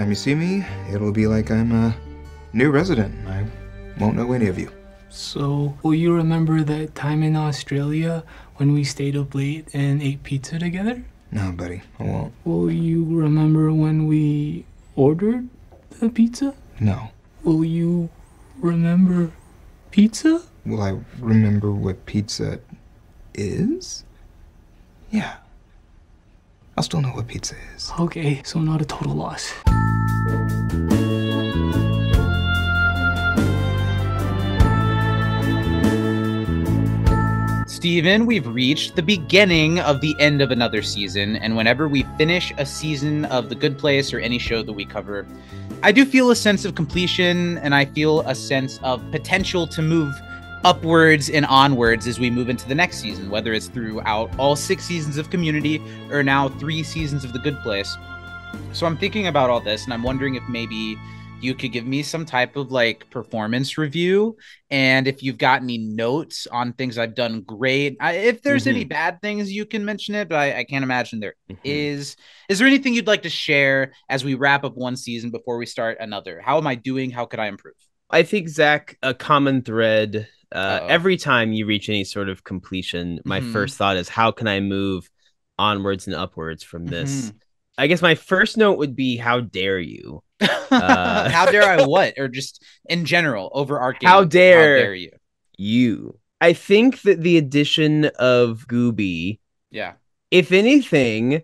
time you see me, it'll be like I'm a new resident. I won't know any of you. So, will you remember that time in Australia when we stayed up late and ate pizza together? No, buddy, I won't. Will you remember when we ordered the pizza? No. Will you remember pizza? Will I remember what pizza is? Yeah. I'll still know what pizza is. Okay, so not a total loss. Stephen, we've reached the beginning of the end of another season, and whenever we finish a season of The Good Place or any show that we cover, I do feel a sense of completion, and I feel a sense of potential to move upwards and onwards as we move into the next season, whether it's throughout all 6 seasons of Community or now 3 seasons of The Good Place. So I'm thinking about all this, and I'm wondering if maybe you could give me some type of like performance review, and if you've got any notes on things I've done great. If there's any bad things, you can mention it, but I can't imagine there is. Is there anything you'd like to share as we wrap up one season before we start another? How am I doing? How could I improve? I think, Zach, a common thread every time you reach any sort of completion, my first thought is, how can I move onwards and upwards from this? I guess my first note would be, how dare you? How dare I what? Or just in general, overarching. How dare you? I think that the addition of Gooby, if anything,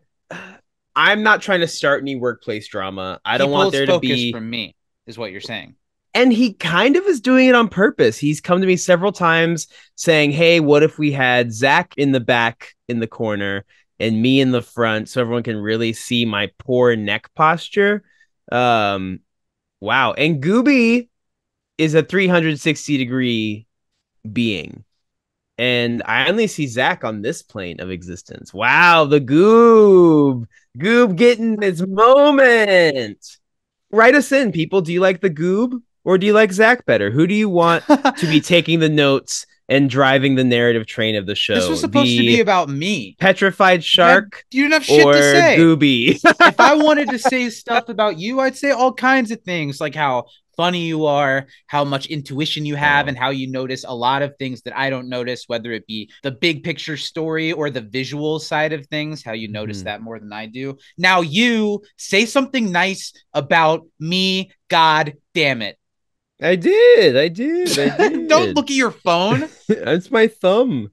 I'm not trying to start any workplace drama. I don't want there to be from me, is what you're saying. And he kind of is doing it on purpose. He's come to me several times saying, hey, what if we had Zach in the back in the corner and me in the front so everyone can really see my poor neck posture? Wow. And Gooby is a 360-degree being, and I only see Zach on this plane of existence. Wow, the Goob getting his moment. Write us in, people. Do you like the Goob, or do you like Zach better? Who do you want to be taking the notes and driving the narrative train of the show? This was supposed to be about me. Petrified shark. You didn't have shit to say. Gooby. If I wanted to say stuff about you, I'd say all kinds of things, like how funny you are, how much intuition you have, and how you notice a lot of things that I don't notice, whether it be the big picture story or the visual side of things, how you notice that more than I do. Now you say something nice about me, God damn it. I did. Don't look at your phone. That's my thumb.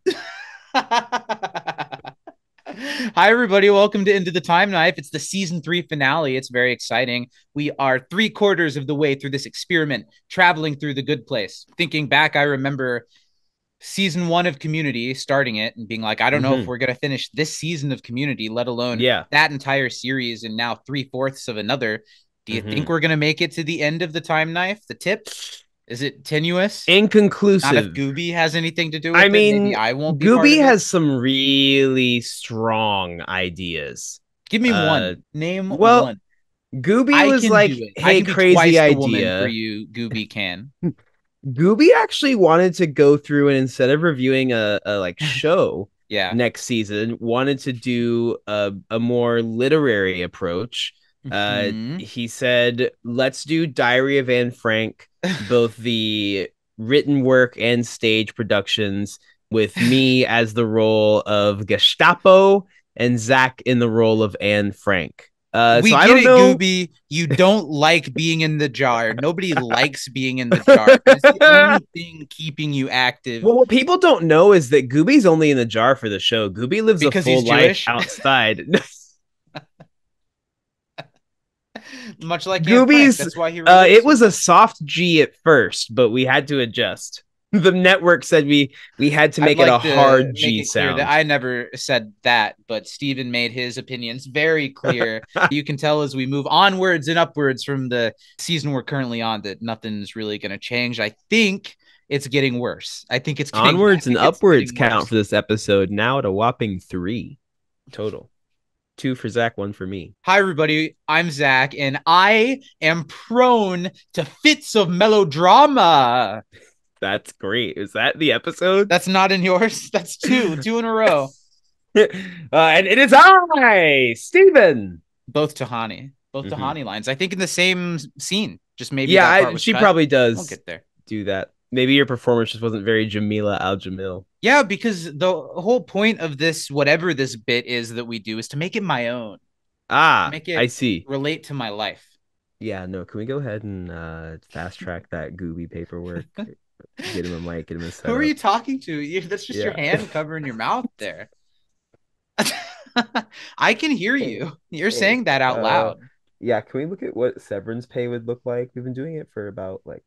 Hi, everybody. Welcome to Into the Time-Knife. It's the season 3 finale. It's very exciting. We are 3/4 of the way through this experiment, traveling through The Good Place. Thinking back, I remember season 1 of Community, starting it and being like, I don't know if we're going to finish this season of Community, let alone that entire series, and now 3/4 of another. Do you think we're going to make it to the end of the Time-Knife? The tip? Is it tenuous? Inconclusive. Not if Gooby has anything to do with it. I mean, maybe I won't be Gooby has some really strong ideas. Give me one. Name one. Gooby was like, hey, crazy idea for you, Gooby can. Gooby actually wanted to go through and, instead of reviewing a like show next season, wanted to do a more literary approach. He said, let's do Diary of Anne Frank, both the written work and stage productions, with me as the role of Gestapo and Zach in the role of Anne Frank. So I don't know. Gooby, you don't like being in the jar. Nobody likes being in the jar. That's the only thing keeping you active. Well, what people don't know is that Gooby's only in the jar for the show. Gooby lives because a full life outside. Much like Gooby's, that's why he it was a soft G at first, but we had to adjust. The network said we had to make it a hard G sound. I never said that, but Stephen made his opinions very clear. You can tell as we move onwards and upwards from the season we're currently on that nothing's really going to change. I think it's getting worse. I think it's getting onwards and upwards count for this episode now at a whopping 3 total. 2 for Zach, 1 for me. Hi, everybody. I'm Zach, and I am prone to fits of melodrama. That's great. Is that the episode? That's not in yours. That's 2 in a row. And it is I, Stephen. Both Tahani. both the Tahani lines. I think in the same scene, just maybe. Yeah, that part was she cut. Probably does. We'll get there. Do that. Maybe your performance just wasn't very Jameela Jamil. Yeah, because the whole point of this, whatever this bit is that we do, is to make it my own. Ah, make it I see. Relate to my life. Yeah, no. Can we go ahead and fast track that Gooby paperwork? Get him a mic. Get him a setup. Who are you talking to? That's just your hand covering your mouth there. I can hear you. You're saying that out loud. Yeah. Can we look at what severance pay would look like? We've been doing it for about like.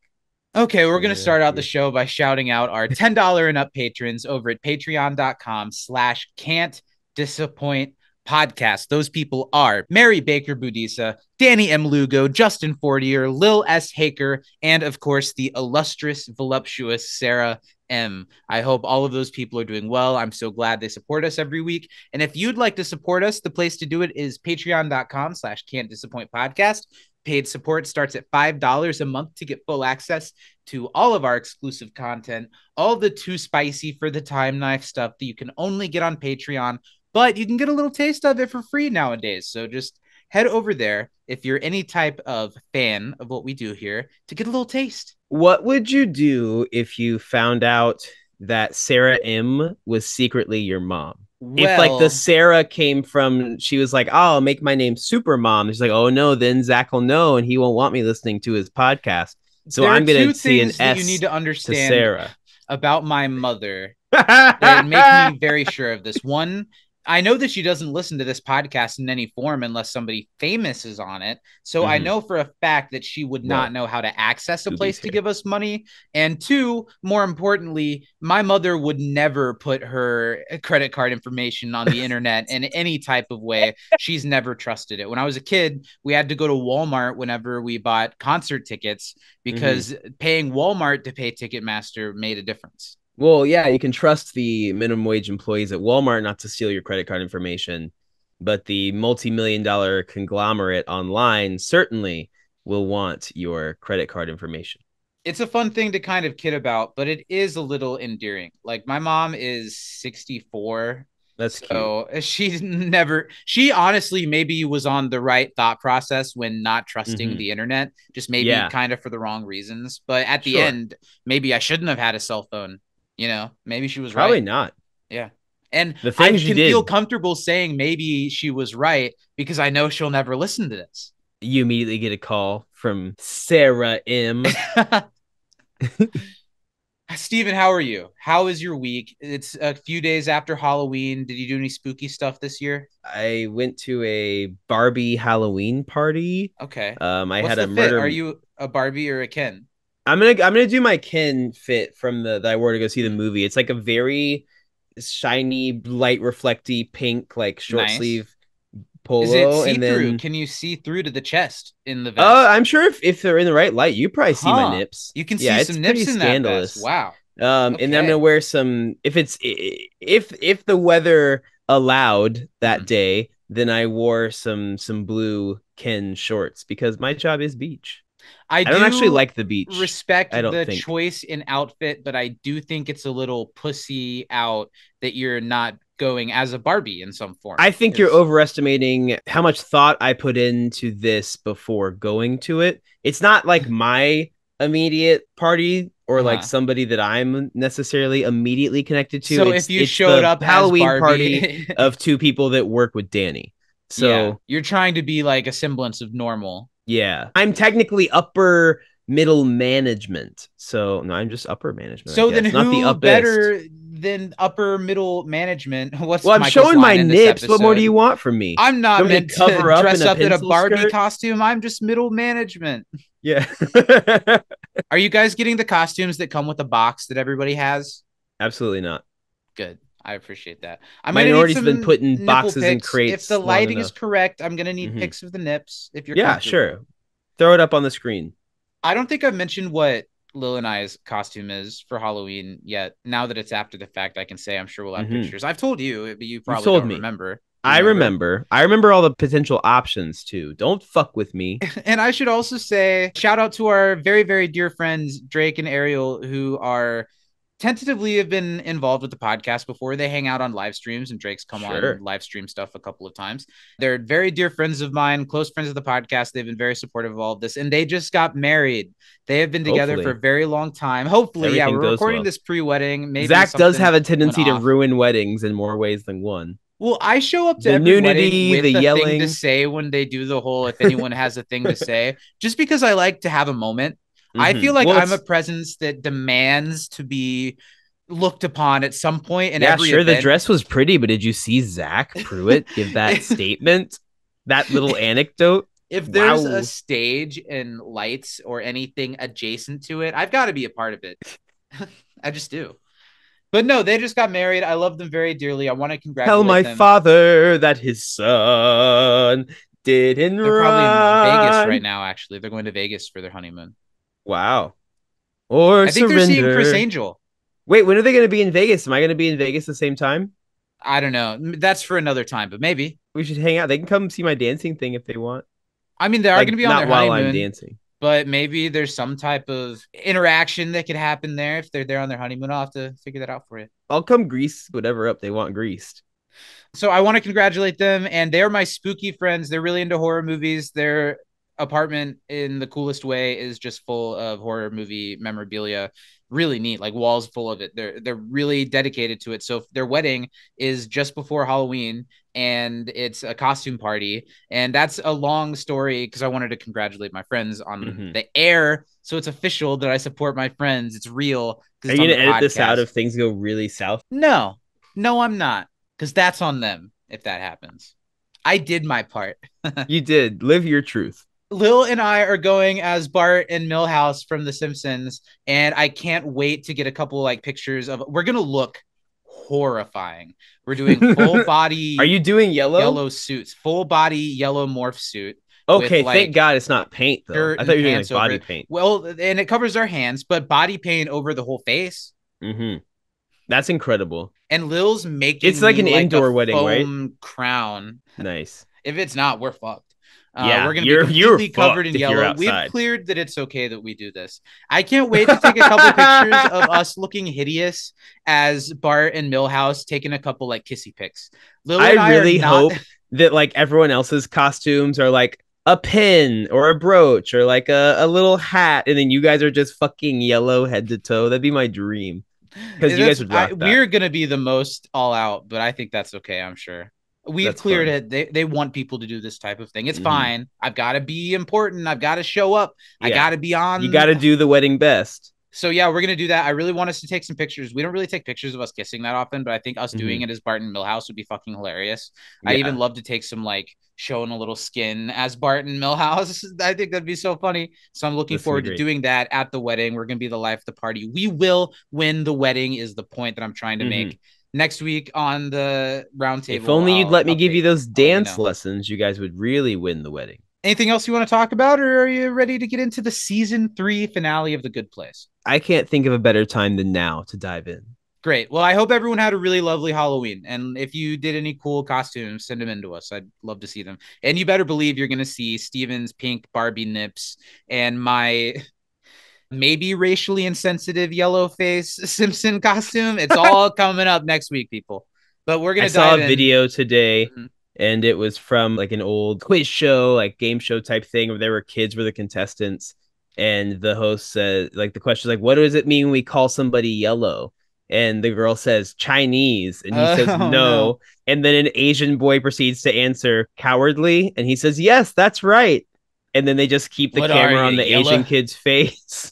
Okay, we're going to start out the show by shouting out our $10 and up patrons over at patreon.com/can'tdisappointpodcast. Those people are Mary Baker Budisa, Danny M. Lugo, Justin Fortier, Lil S. Haker, and of course, the illustrious, voluptuous Sarah M. I hope all of those people are doing well. I'm so glad they support us every week. And if you'd like to support us, the place to do it is patreon.com/can'tdisappointpodcast. Paid support starts at $5 a month to get full access to all of our exclusive content, all the too spicy for the time knife stuff that you can only get on Patreon, but you can get a little taste of it for free nowadays. So just head over there if you're any type of fan of what we do here to get a little taste. What would you do if you found out that Sarah M was secretly your mom? Well, if like the Sarah came from, she was like, oh, I'll make my name Super Mom. She's like, oh no, then Zach will know and he won't want me listening to his podcast. So I'm going to see an S. You need to understand to Sarah about my mother that make me very sure of this. One, I know that she doesn't listen to this podcast in any form unless somebody famous is on it. So I know for a fact that she would not know how to access a place to give us money. And two, more importantly, my mother would never put her credit card information on the internet in any type of way. She's never trusted it. When I was a kid, we had to go to Walmart whenever we bought concert tickets because paying Walmart to pay Ticketmaster made a difference. Well, yeah, you can trust the minimum wage employees at Walmart not to steal your credit card information, but the multi-million-dollar conglomerate online certainly will want your credit card information. It's a fun thing to kind of kid about, but it is a little endearing. Like, my mom is 64. That's cute. So she honestly maybe was on the right thought process when not trusting the internet, just maybe kind of for the wrong reasons. But at the end, maybe I shouldn't have had a cell phone. You know, maybe she was right. Probably not. Yeah. And the I can feel comfortable saying maybe she was right because I know she'll never listen to this. You immediately get a call from Sarah M. Stephen, how are you? How is your week? It's a few days after Halloween. Did you do any spooky stuff this year? I went to a Barbie Halloween party. Okay. I What's had a murder. Are you a Barbie or a Ken? I'm gonna do my Ken fit from that I wore to go see the movie. It's like a very shiny, light reflecty pink, like short sleeve polo. Is it see through? Can you see through to the chest in the vest? I'm sure if they're in the right light, you probably see my nips. You can see some nips in scandalous. That vest. Wow. Okay. And then I'm gonna wear some if the weather allowed that day, then I wore some blue Ken shorts because my job is beach. I don't actually like the beach. Respect the choice in outfit, but I do think it's a little pussy out that you're not going as a Barbie in some form. I think you're overestimating how much thought I put into this before going to it. It's not like my immediate party or like somebody that I'm necessarily immediately connected to. So if you showed up Halloween as Barbie party of two people that work with Danny. So you're trying to be like a semblance of normal. Yeah, I'm technically upper middle management. So no, I'm just upper management. So then who better than upper middle management? What's well, I'm Michael's showing my nips. What more do you want from me? I'm not meant to dress up in a Barbie costume. I'm just middle management. Yeah. Are you guys getting the costumes that come with a box that everybody has? Absolutely not. Good. I appreciate that. I Minority's been put in boxes and crates. If the lighting is correct, I'm going to need pics of the nips. If you're sure. Throw it up on the screen. I don't think I've mentioned what Lil and I's costume is for Halloween yet. Now that it's after the fact, I can say I'm sure we'll have pictures. I've told you, but you probably don't remember. I remember. I remember all the potential options, too. Don't fuck with me. And I should also say, shout out to our very, very dear friends, Drake and Ariel, who are tentatively have been involved with the podcast before. They hang out on live streams, and Drake's come on live stream stuff a couple of times. They're very dear friends of mine, close friends of the podcast. They've been very supportive of all of this, and they just got married. They have been together for a very long time. Hopefully, everything we're recording this pre-wedding. Maybe Zach does have a tendency to ruin weddings in more ways than one. Well, I show up to the nudity, with the yelling thing to say when they do the whole, if anyone has a thing to say, just because I like to have a moment. I feel like I'm a presence that demands to be looked upon at some point. And the dress was pretty, but did you see Zach Pruett give that statement? That little anecdote? If there's a stage and lights or anything adjacent to it, I've got to be a part of it. I just do. But no, they just got married. I love them very dearly. I want to congratulate them. Tell my father that his son didn't They're probably in Vegas right now, actually. They're going to Vegas for their honeymoon. Wow. Or I think they're seeing Chris Angel. Wait, when are they going to be in Vegas? Am I going to be in Vegas the same time? I don't know. That's for another time, but maybe. We should hang out. They can come see my dancing thing if they want. I mean, they are going to be on their honeymoon. Not while I'm dancing. But maybe there's some type of interaction that could happen there. If they're there on their honeymoon, I'll have to figure that out for you. I'll come grease whatever up they want greased. So I want to congratulate them. And they're my spooky friends. They're really into horror movies. Their apartment in the coolest way is just full of horror movie memorabilia. Really neat, like walls full of it. They're really dedicated to it. So their wedding is just before Halloween, and it's a costume party, and that's a long story because I wanted to congratulate my friends on the air, so it's official that I support my friends. It's real. Are you gonna edit this out if things go really south? No, I'm not, because that's on them if that happens. I did my part. You did. Live your truth. Lil and I are going as Bart and Milhouse from The Simpsons, and I can't wait to get a couple like pictures of. We're gonna look horrifying. We're doing full body. Are you doing yellow suits? Full body yellow morph suit. Okay, thank God it's not paint though. I thought you were doing like body paint. Well, and it covers our hands, but body paint over the whole face. That's incredible. And Lil's making it's like an indoor wedding, right? Crown. Nice. If it's not, we're fucked. We're going to be completely covered in yellow. We've cleared that it's okay that we do this. I can't wait to take a couple pictures of us looking hideous as Bart and Milhouse, taking a couple like kissy pics. I really hope that like everyone else's costumes are like a pin or a brooch or like a little hat. And then you guys are just fucking yellow head to toe. That'd be my dream. Because you guys would rock that. We're going to be the most all out, but I think that's okay. I'm sure. We've cleared it. They want people to do this type of thing. It's fine. I've got to be important. I've got to show up. I got to be on. You got to do the wedding best. So, yeah, we're going to do that. I really want us to take some pictures. We don't really take pictures of us kissing that often, but I think us doing it as Bart and Milhouse would be fucking hilarious. Yeah. I even love to take some, like, showing a little skin as Bart and Milhouse. I think that'd be so funny. So I'm looking forward to doing that at the wedding. We're going to be the life of the party. We will win the wedding is the point that I'm trying to make. Next week on the round table. If only you'd let me give you those dance lessons, you guys would really win the wedding. Anything else you want to talk about, or are you ready to get into the season 3 finale of The Good Place? I can't think of a better time than now to dive in. Great. Well, I hope everyone had a really lovely Halloween. And if you did any cool costumes, send them in to us. I'd love to see them. And you better believe you're going to see Steven's pink Barbie nips and my... maybe racially insensitive yellow face Simpson costume. It's all coming up next week, people. But we're gonna dive in. I saw a video today, and it was from like an old quiz show, like game show type thing, where there were kids were the contestants, and the host said, like, the question is like, what does it mean when we call somebody yellow? And the girl says Chinese, and he says no, and then an Asian boy proceeds to answer cowardly, and he says yes, that's right, and then they just keep the camera on the Asian kid's face.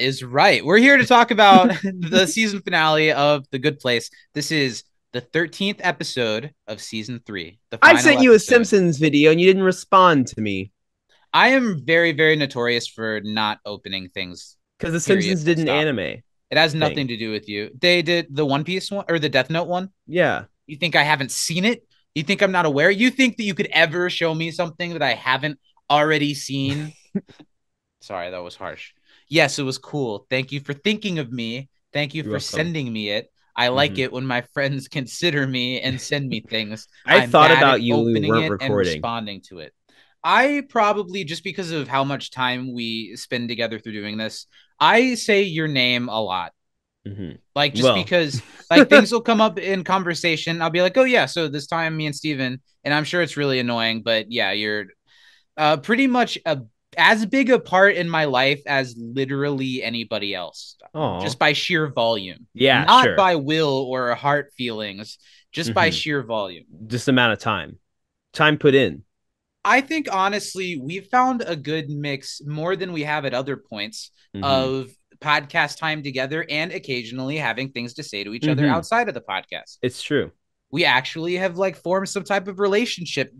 Is right. We're here to talk about the season finale of The Good Place. This is the 13th episode of season 3. I sent you a Simpsons video and you didn't respond to me. I am very, very notorious for not opening things because the Simpsons didn't anime. It has nothing to do with you. They did the One Piece one or the Death Note one. Yeah. You think I haven't seen it? You think I'm not aware? You think that you could ever show me something that I haven't already seen? Sorry, that was harsh. Yes, it was cool. Thank you for thinking of me. Thank you for sending me it. I like it when my friends consider me and send me things. I thought about you when we weren't recording and responding to it. I probably, just because of how much time we spend together through doing this, I say your name a lot. Mm-hmm. Like, just because like things will come up in conversation. I'll be like, oh yeah, so this time me and Steven, and I'm sure it's really annoying, but yeah, you're pretty much as big a part in my life as literally anybody else. Aww. Just by sheer volume. Yeah. Not by will or heart feelings, just by sheer volume. Just amount of time put in. I think honestly, we found a good mix more than we have at other points of podcast time together and occasionally having things to say to each other outside of the podcast. It's true. We actually have like formed some type of relationship,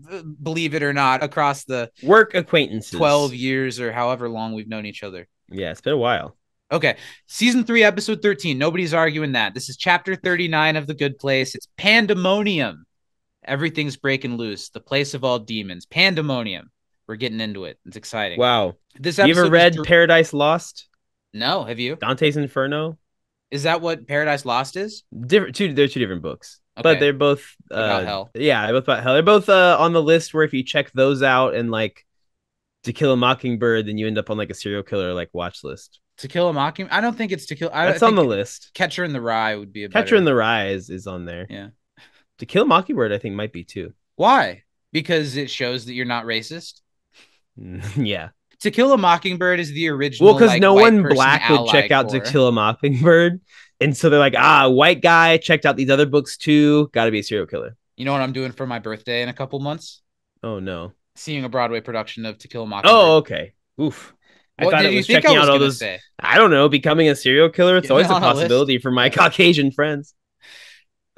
believe it or not, across the work acquaintances 12 years or however long we've known each other. Yeah, it's been a while. Okay. Season 3, episode 13. Nobody's arguing that. This is chapter 39 of The Good Place. It's Pandemonium. Everything's breaking loose. The place of all demons. Pandemonium. We're getting into it. It's exciting. Wow. This episode, you ever read Paradise Lost? No, have you? Dante's Inferno? Is that what Paradise Lost is? They're two different books. Okay. But they're both about hell. Yeah, they're both about hell. They're both on the list where if you check those out and like To Kill a Mockingbird, then you end up on like a serial killer like watch list. To Kill a Mockingbird? I don't think it's To Kill. That's on the list. Catcher in the Rye would be a better... Catcher in the Rye is on there. Yeah. To Kill a Mockingbird, I think, might be too. Why? Because it shows that you're not racist? Yeah. To Kill a Mockingbird is the original. Well, because like, no one black would check out To Kill a Mockingbird. And so they're like, white guy checked out these other books too. Got to be a serial killer. You know what I'm doing for my birthday in a couple months? Oh, no. Seeing a Broadway production of To Kill a Mockingbird. Oh, okay. Oof. What I thought it was checking out all those. Say? I don't know. Becoming a serial killer. It's always a possibility for my Caucasian friends.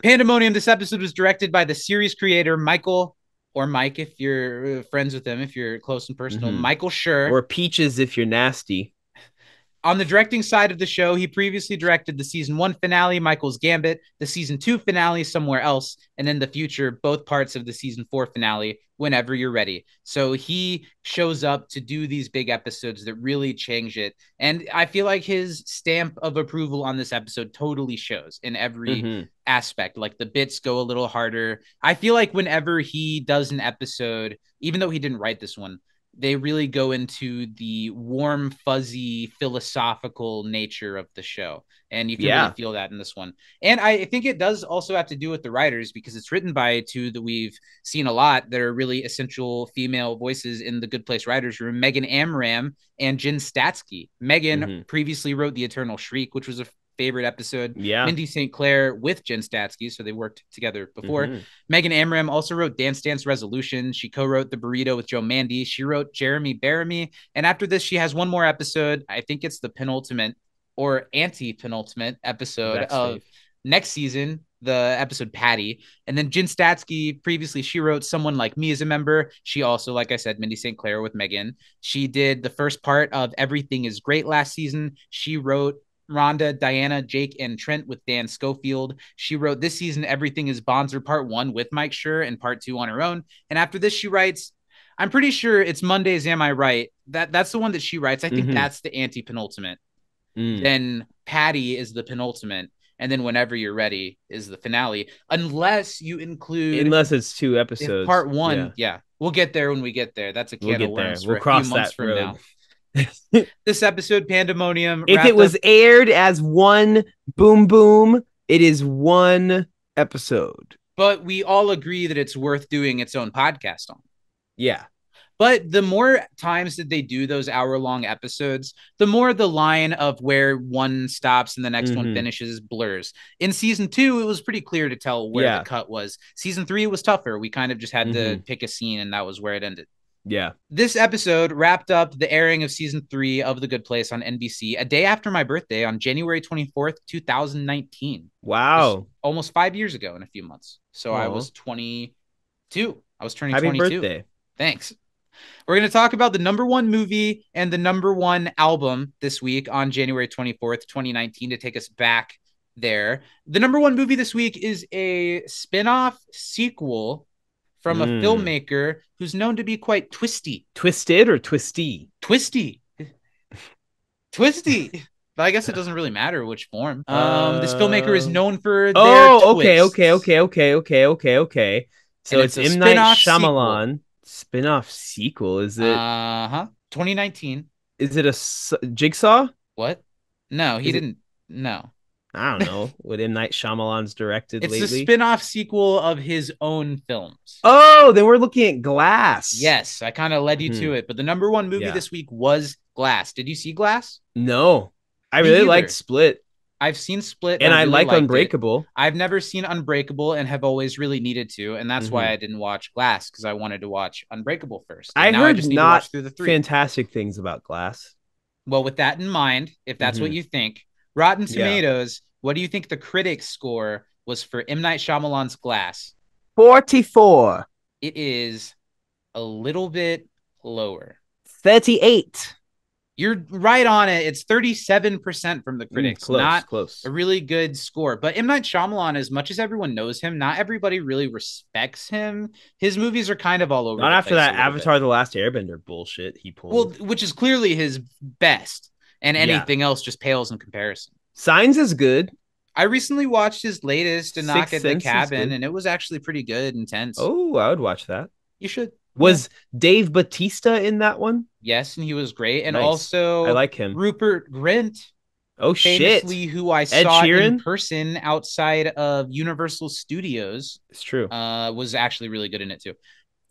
Pandemonium. This episode was directed by the series creator, Michael. Or Mike, if you're friends with him, if you're close and personal. Michael Schur. Or Peaches, if you're nasty. On the directing side of the show, he previously directed the season 1 finale, Michael's Gambit, the season 2 finale, Somewhere Else, and in the future, both parts of the season 4 finale, Whenever You're Ready. So he shows up to do these big episodes that really change it. And I feel like his stamp of approval on this episode totally shows in every aspect. Like the bits go a little harder. I feel like whenever he does an episode, even though he didn't write this one, they really go into the warm, fuzzy, philosophical nature of the show. And you can really feel that in this one. And I think it does also have to do with the writers, because it's written by two that we've seen a lot that are really essential female voices in the Good Place writers room, Megan Amram and Jen Statsky. Megan previously wrote The Eternal Shriek, which was a favorite episode. Yeah. Mindy St. Clair with Jen Statsky, so they worked together before. Megan Amram also wrote Dance Dance Resolution. She co-wrote The Burrito with Joe Mandy. She wrote Jeremy Bearamy. And after this, she has one more episode. I think it's the penultimate or anti-penultimate episode of next season, the episode Patty. And then Jen Statsky, previously she wrote Someone Like Me as a member. She also, like I said, Mindy St. Clair with Megan. She did the first part of Everything is Great last season. She wrote Rhonda, Diana, Jake, and Trent with Dan Schofield. She wrote this season, Everything is Bonzer Part 1 with Mike Schur and Part 2 on her own. And after this, she writes, I'm pretty sure it's Mondays, Am I Right? That's the one that she writes. I think that's the anti-penultimate. Then Patty is the penultimate. And then Whenever You're Ready is the finale. Unless you include... Unless it's two episodes. Part 1, yeah. We'll get there when we get there. That's a can of worms for a few months from now. This episode, Pandemonium, if it was aired as one boom, it is one episode, but we all agree that it's worth doing its own podcast on. Yeah, but the more times that they do those hour-long episodes, the more the line of where one stops and the next one finishes blurs. In season 2, it was pretty clear to tell where the cut was. Season 3, it was tougher. We kind of just had to pick a scene, and that was where it ended. Yeah. This episode wrapped up the airing of season 3 of The Good Place on NBC a day after my birthday on January 24th, 2019. Wow. Almost 5 years ago in a few months. So I was 22. I was turning 22. Happy birthday. Thanks. We're going to talk about the #1 movie and the #1 album this week on January 24th, 2019 to take us back there. The #1 movie this week is a spin-off sequel from a filmmaker who's known to be quite twisty. Twisted or twisty? Twisty. Twisty. But I guess it doesn't really matter which form. This filmmaker is known for their twists. Okay. So it's M. Night Shyamalan. Sequel. spin-off sequel? Is it 2019? Is it a Jigsaw? What? No, he didn't. No. I don't know what M. Night Shyamalan's directed lately. It's a spin-off sequel of his own films. Oh, then we're looking at Glass. Yes, I kind of led you to it. But the number one movie this week was Glass. Did you see Glass? No. I really liked Split. I've seen Split. And I really like Unbreakable. I've never seen Unbreakable and have always really needed to. And that's why I didn't watch Glass, because I wanted to watch Unbreakable first. And I heard not fantastic things about Glass. Well, with that in mind, if that's what you think, Rotten Tomatoes, what do you think the critics' score was for M. Night Shyamalan's Glass? 44. It is a little bit lower. 38. You're right on it. It's 37% from the critics. Close, not close. A really good score. But M. Night Shyamalan, as much as everyone knows him, not everybody really respects him. His movies are kind of all over. Not after that Avatar The Last Airbender bullshit he pulled. Well, which is clearly his best. And anything else just pales in comparison. Signs is good. I recently watched his latest, A Knock at the Cabin, and it was actually pretty good and tense. Oh, I would watch that. You should. Was Dave Bautista in that one? Yes, and he was great. And also, I like him. Rupert Grint. Oh, shit. Who I saw in person outside of Universal Studios. It's true. Was actually really good in it, too.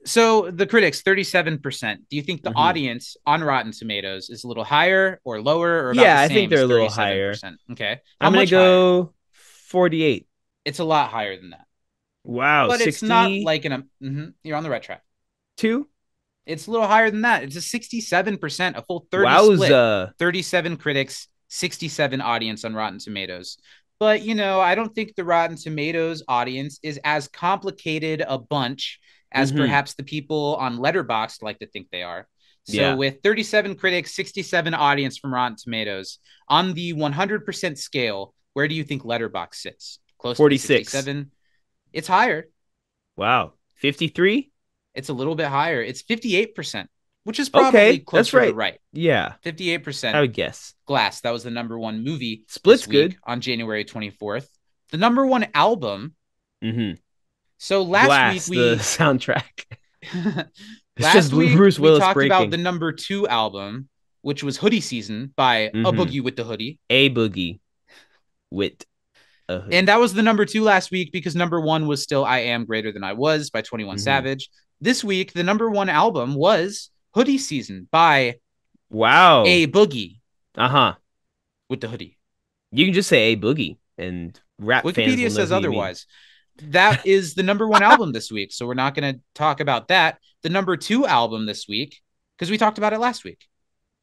So the critics, 37%. Do you think the audience on Rotten Tomatoes is a little higher or lower? Or about the same? I think they're a little higher. Okay. I'm going to go 48. It's a lot higher than that. Wow. But 60? It's not like an... You're on the right track. 2? It's a little higher than that. It's a 67%, a full 30 split. 37 critics, 67 audience on Rotten Tomatoes. But, you know, I don't think the Rotten Tomatoes audience is as complicated a bunch as perhaps the people on Letterboxd like to think they are. So with 37 critics, 67 audience from Rotten Tomatoes, on the 100% scale, where do you think Letterboxd sits? Close 46. To 67? It's higher. Wow. 53? It's a little bit higher. It's 58%, which is probably closer to right. Yeah. 58%. I would guess. Glass, that was the number one movie. Split's good. On January 24th. The number one album... So last week we the soundtrack. Bruce Willis we talked about the number 2 album, which was Hoodie Season by A Boogie with the Hoodie. A Boogie with a Hoodie. And that was the number 2 last week because number 1 was still I Am Greater Than I Was by 21 Savage. This week, the number 1 album was Hoodie Season by A Boogie. With the Hoodie. You can just say A Boogie and rap Wikipedia fans will know says otherwise. That is the number 1 album this week, so we're not going to talk about that. The number 2 album this week, because we talked about it last week.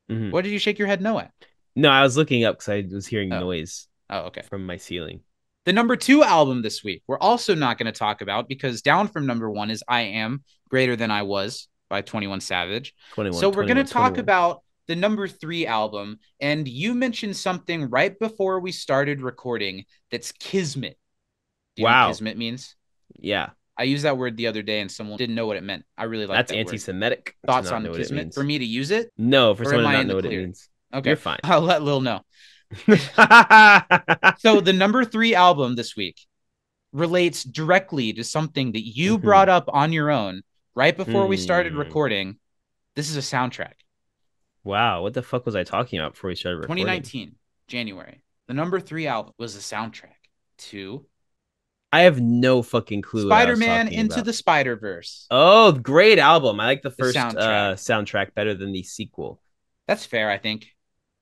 What did you shake your head no at? No, I was looking up because I was hearing noise from my ceiling. The number 2 album this week, we're also not going to talk about, because down from number 1 is I Am Greater Than I Was by 21 Savage. So we're going to talk about the number 3 album, and you mentioned something right before we started recording that's Kismet. Do you know what kismet means? Yeah. I used that word the other day and someone didn't know what it meant. I really like that. That's anti-Semitic. Thoughts on kismet? For me to use it? No, for someone to not know what it means. Okay. You're fine. I'll let Lil know. So the number 3 album this week relates directly to something that you brought up on your own right before we started recording. This is a soundtrack. Wow. What the fuck was I talking about before we started recording? 2019, January. The number 3 album was a soundtrack to... I have no fucking clue. Spider-Man Into the Spider-Verse. Oh, great album. I like the first soundtrack better than the sequel. That's fair, I think.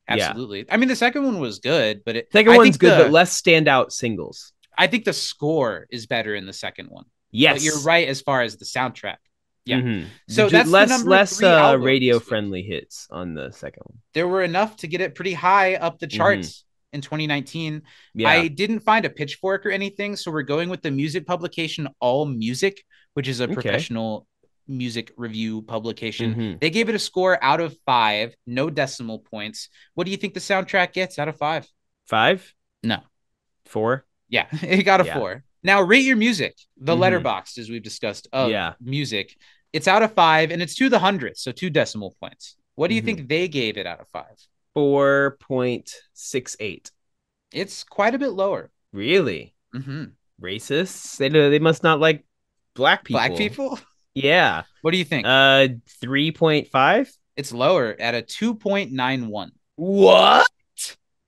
Absolutely. Yeah. I mean, the second one was good, but it... Second one's good, but less standout singles. I think the score is better in the second one. Yes. But you're right as far as the soundtrack. Yeah. So that's less radio-friendly hits on the second one. There were enough to get it pretty high up the charts. In 2019, I didn't find a Pitchfork or anything, so we're going with the music publication All Music, which is a professional music review publication. They gave it a score out of 5, no decimal points. What do you think the soundtrack gets out of 5? 5? No. 4? Yeah, it got a 4. Now, rate your music. The Letterboxd, as we've discussed, of music. It's out of 5, and it's to the hundredth, so 2 decimal points. What do you think they gave it out of 5? 4.68. It's quite a bit lower. Really? Racists? They must not like black people. Black people? Yeah. What do you think? 3.5? It's lower at a 2.91. What?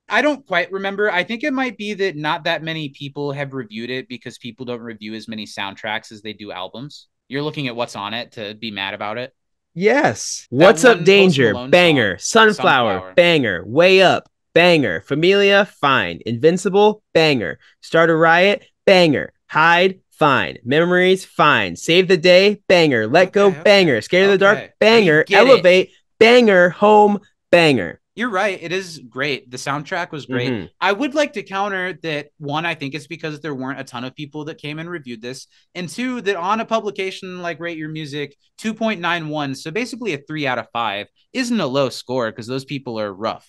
I don't quite remember. I think it might be that not that many people have reviewed it because people don't review as many soundtracks as they do albums. You're looking at what's on it to be mad about it. Yes. That What's Up Danger, banger. Sunflower, banger. Way Up, banger. Familia, fine. Invincible, banger. Start a Riot, banger. Hide, fine. Memories, fine. Save the Day, banger. Let Go, banger. Scared of the Dark, banger. Elevate, banger. Home, banger. You're right. It is great. The soundtrack was great. Mm-hmm. I would like to counter that, one, I think it's because there weren't a ton of people that came and reviewed this. And two, that on a publication like Rate Your Music, 2.91, so basically a 3 out of 5, isn't a low score because those people are rough.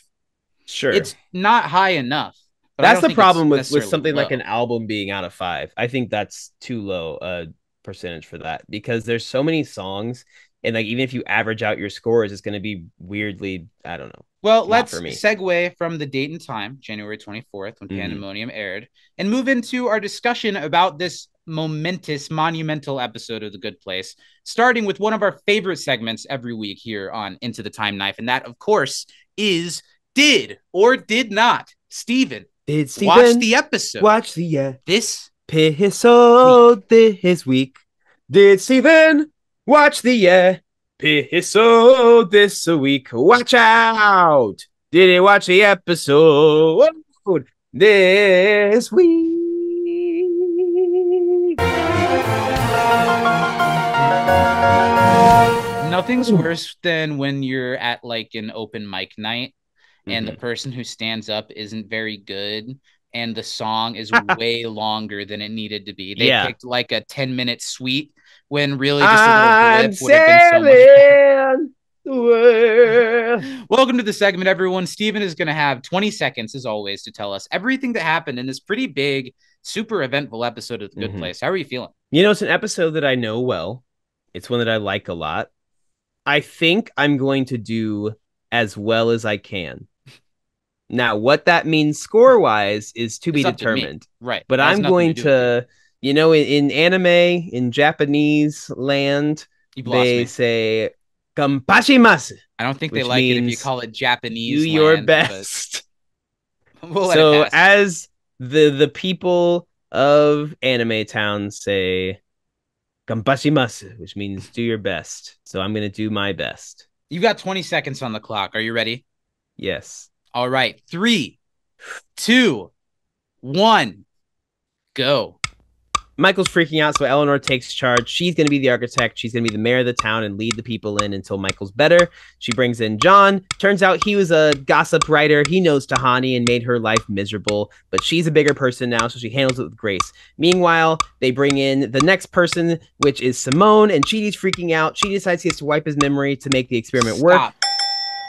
Sure. It's not high enough. That's the problem with something low. Like an album being out of 5. I think that's too low a percentage for that because there's so many songs. And like, even if you average out your scores, it's going to be weirdly, I don't know. Well, let's segue from the date and time, January 24th, when Pandemonium aired, and move into our discussion about this momentous, monumental episode of The Good Place, starting with one of our favorite segments every week here on Into the Time-Knife. And that, of course, is Did or Did Not Stephen watch the episode? Watch the this episode this week. Did Stephen watch the episode this week? Watch out! Did he watch the episode this week? Nothing's worse than when you're at like an open mic night and the person who stands up isn't very good. And the song is way longer than it needed to be. They picked like a 10-minute suite when really just a little blip would have been so much. Welcome to the segment, everyone. Stephen is going to have 20 seconds, as always, to tell us everything that happened in this pretty big, super eventful episode of The Good Place. How are you feeling? You know, it's an episode that I know well. It's one that I like a lot. I think I'm going to do as well as I can. Now, what that means score-wise is to be determined. Right. But I'm going to, you know, in anime, in Japanese land, they say, "Kanpashimasu." I don't think they like it if you call it Japanese. Do your best. So as the people of anime town say, "Kanpashimasu," which means do your best. So I'm going to do my best. You've got 20 seconds on the clock. Are you ready? Yes. All right, 3, 2, 1, go. Michael's freaking out, so Eleanor takes charge. She's going to be the architect. She's going to be the mayor of the town and lead the people in until Michael's better. She brings in John. Turns out he was a gossip writer. He knows Tahani and made her life miserable, but she's a bigger person now, so she handles it with grace. Meanwhile, they bring in the next person, which is Simone, and Chidi's freaking out. She decides he has to wipe his memory to make the experiment work.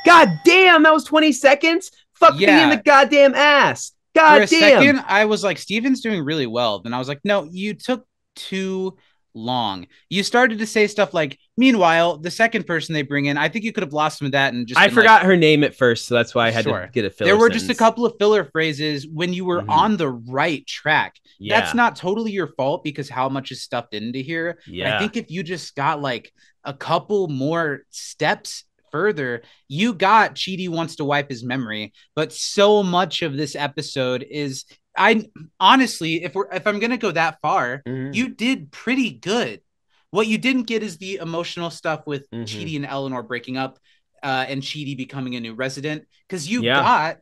God damn, that was 20 seconds? Fuck me in the goddamn ass. God damn. For a second, I was like, Stephen's doing really well. Then I was like, no, you took too long. You started to say stuff like, meanwhile, the second person they bring in, I think you could have lost some of that. And just I forgot her name at first, so that's why I had to get a filler sentence. There were just a couple of filler phrases when you were on the right track. Yeah. That's not totally your fault because how much is stuffed into here. Yeah. I think if you just got like a couple more steps further, you got Chidi wants to wipe his memory, but so much of this episode is, I honestly, if I'm gonna go that far, you did pretty good. What you didn't get is the emotional stuff with Chidi and Eleanor breaking up, and Chidi becoming a new resident, because you got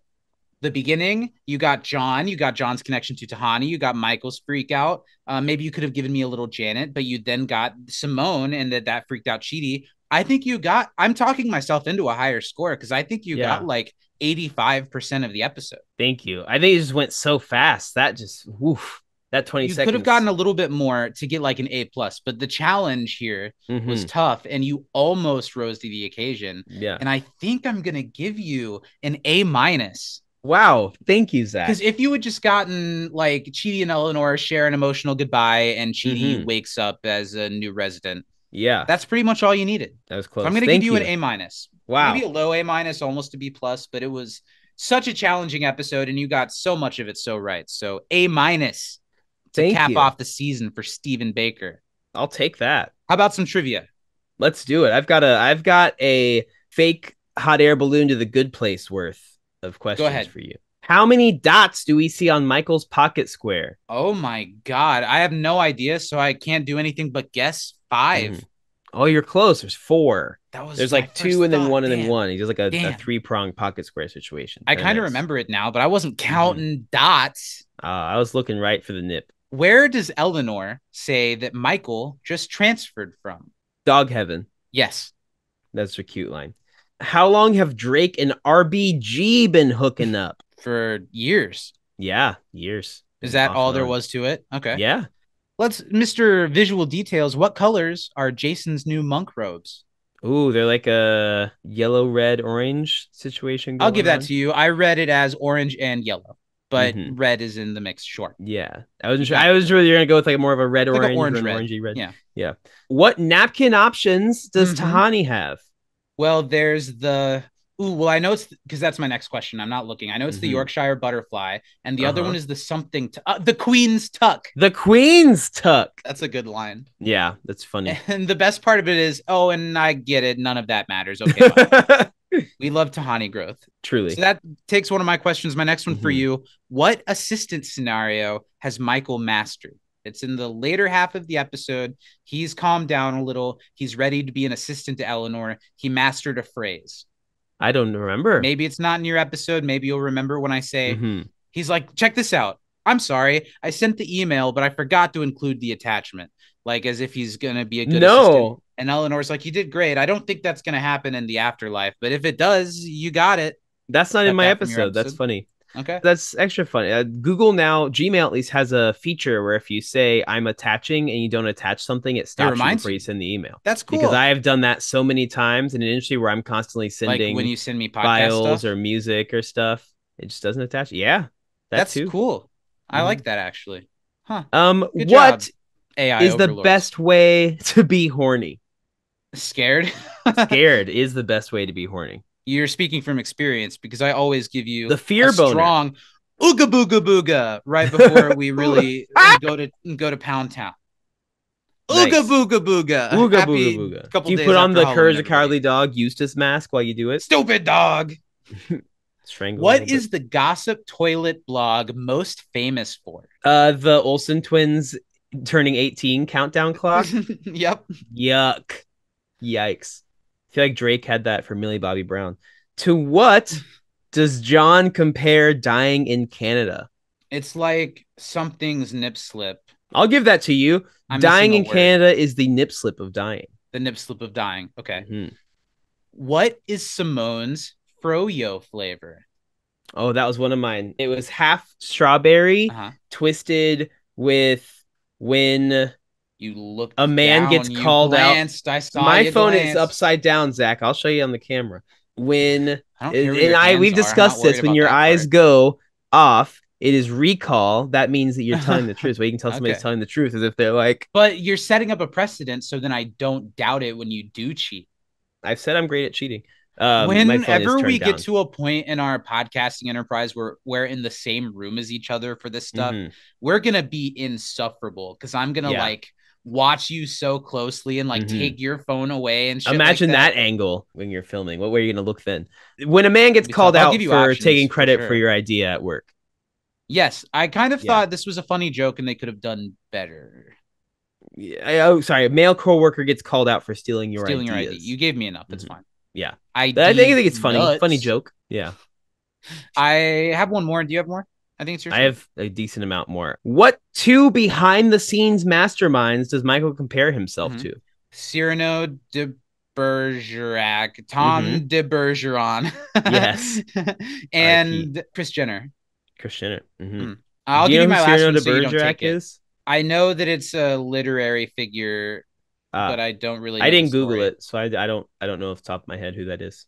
the beginning, you got John, you got John's connection to Tahani, you got Michael's freak out. Maybe you could have given me a little Janet, but you then got Simone, and that freaked out Chidi. I think you got, I'm talking myself into a higher score because I think you got like 85% of the episode. Thank you. I think it just went so fast. That just, woof, that 20 seconds. You could have gotten a little bit more to get like an A+, but the challenge here was tough and you almost rose to the occasion. Yeah. And I think I'm going to give you an A-. Wow. Thank you, Zach. Because if you had just gotten like Chidi and Eleanor share an emotional goodbye and Chidi wakes up as a new resident. Yeah, that's pretty much all you needed. That was close. So I'm going to give you an A-. Wow. Maybe a low A-, almost a B+, but it was such a challenging episode, and you got so much of it so right. So A- to cap off the season for Stephen Baker. I'll take that. How about some trivia? Let's do it. I've got a fake hot air balloon to the Good Place worth of questions for you. How many dots do we see on Michael's pocket square? Oh my God. I have no idea, so I can't do anything but guess 5. Mm. Oh, you're close. There's 4. There's like 2 and then 1 and then 1. He does like a 3-pronged pocket square situation. I kind of remember it now, but I wasn't counting dots. I was looking right for the nip. Where does Eleanor say that Michael just transferred from? Dog heaven. Yes. That's a cute line. How long have Drake and RBG been hooking up? For years. Yeah, years. Is that all there was to it? Okay. Yeah. Let's, Mr. Visual Details, what colors are Jason's new monk robes? Ooh, they're like a yellow, red, orange situation going on. I'll give that to you. I read it as orange and yellow, but red is in the mix, short. Yeah. I wasn't sure. I was really going to go with like more of a red, like orange, orangey red. Yeah. Yeah. What napkin options does Tahani have? Well, there's the... Ooh, well, I know it's because that's my next question. I'm not looking. I know it's the Yorkshire butterfly, and the other one is the something, the Queen's tuck. The Queen's tuck. That's a good line. Yeah, that's funny. And the best part of it is, oh, and I get it. None of that matters. Okay, bye. We love Tahani growth. Truly. So that takes one of my questions. My next one for you. What assistant scenario has Michael mastered? It's in the later half of the episode. He's calmed down a little. He's ready to be an assistant to Eleanor. He mastered a phrase. I don't remember. Maybe it's not in your episode. Maybe you'll remember when I say, he's like, check this out. I'm sorry. I sent the email, but I forgot to include the attachment. Like as if he's going to be a good assistant. And Eleanor's like, you did great. I don't think that's going to happen in the afterlife. But if it does, you got it. That's not in my episode. That's funny. Okay. That's extra funny. Google now, Gmail at least has a feature where if you say I'm attaching and you don't attach something, it stops you before you send the email. That's cool. Because I have done that so many times in an industry where I'm constantly sending, like when you send me podcast files stuff? Or music or stuff, it just doesn't attach. Yeah. That's too cool. I like that actually. Huh. What AI is overlords. The best way to be horny? Scared. Scared is the best way to be horny. You're speaking from experience because I always give you the fear boner. Strong ooga booga booga right before we really go to Pound Town. Ooga booga booga. Ooga booga booga. Couple you days put on the Courage the Cowardly Dog Eustace mask while you do it. Stupid dog. Strangle. What is the Gossip Toilet blog most famous for? The Olsen twins turning 18 countdown clock. Yep. Yuck. Yikes. I feel like Drake had that for Millie Bobby Brown. To what does John compare dying in Canada? It's like something's nip slip. I'll give that to you. I'm dying in Canada is the nip slip of dying. The nip slip of dying. Okay. Mm-hmm. What is Simone's froyo flavor? Oh, that was one of mine. It was half strawberry twisted with when... You look. A man down, gets called glanced, out. I saw my phone glance. Is upside down, Zach. I'll show you on the camera. When we've discussed this. When your eyes go off, it is recall. That means that you're telling the truth. Well, you can tell somebody's telling the truth as if they're like. But you're setting up a precedent, so then I don't doubt it when you do cheat. I've said I'm great at cheating. Whenever we get to a point in our podcasting enterprise where we're in the same room as each other for this stuff, we're gonna be insufferable because I'm gonna like. Watch you so closely and like take your phone away and shit. Imagine like that angle when you're filming. What way are you going to look then? When a man gets called out for taking credit for your idea at work. Yes, I kind of thought this was a funny joke and they could have done better. Yeah. Oh, sorry. A male coworker gets called out for stealing your idea. Stealing your idea. You gave me enough. It's fine. Yeah. I think it's funny. Nuts. Funny joke. Yeah. I have one more. Do you have more? I think it's your turn. I have a decent amount more. What 2 behind-the-scenes masterminds does Michael compare himself to? Cyrano de Bergerac, Tom de Bergeron, yes, and Chris Jenner. Chris Jenner. I'll give you my last one so you don't take it. I know that it's a literary figure, but I don't really. I didn't Google it, so I don't know off the top of my head who that is.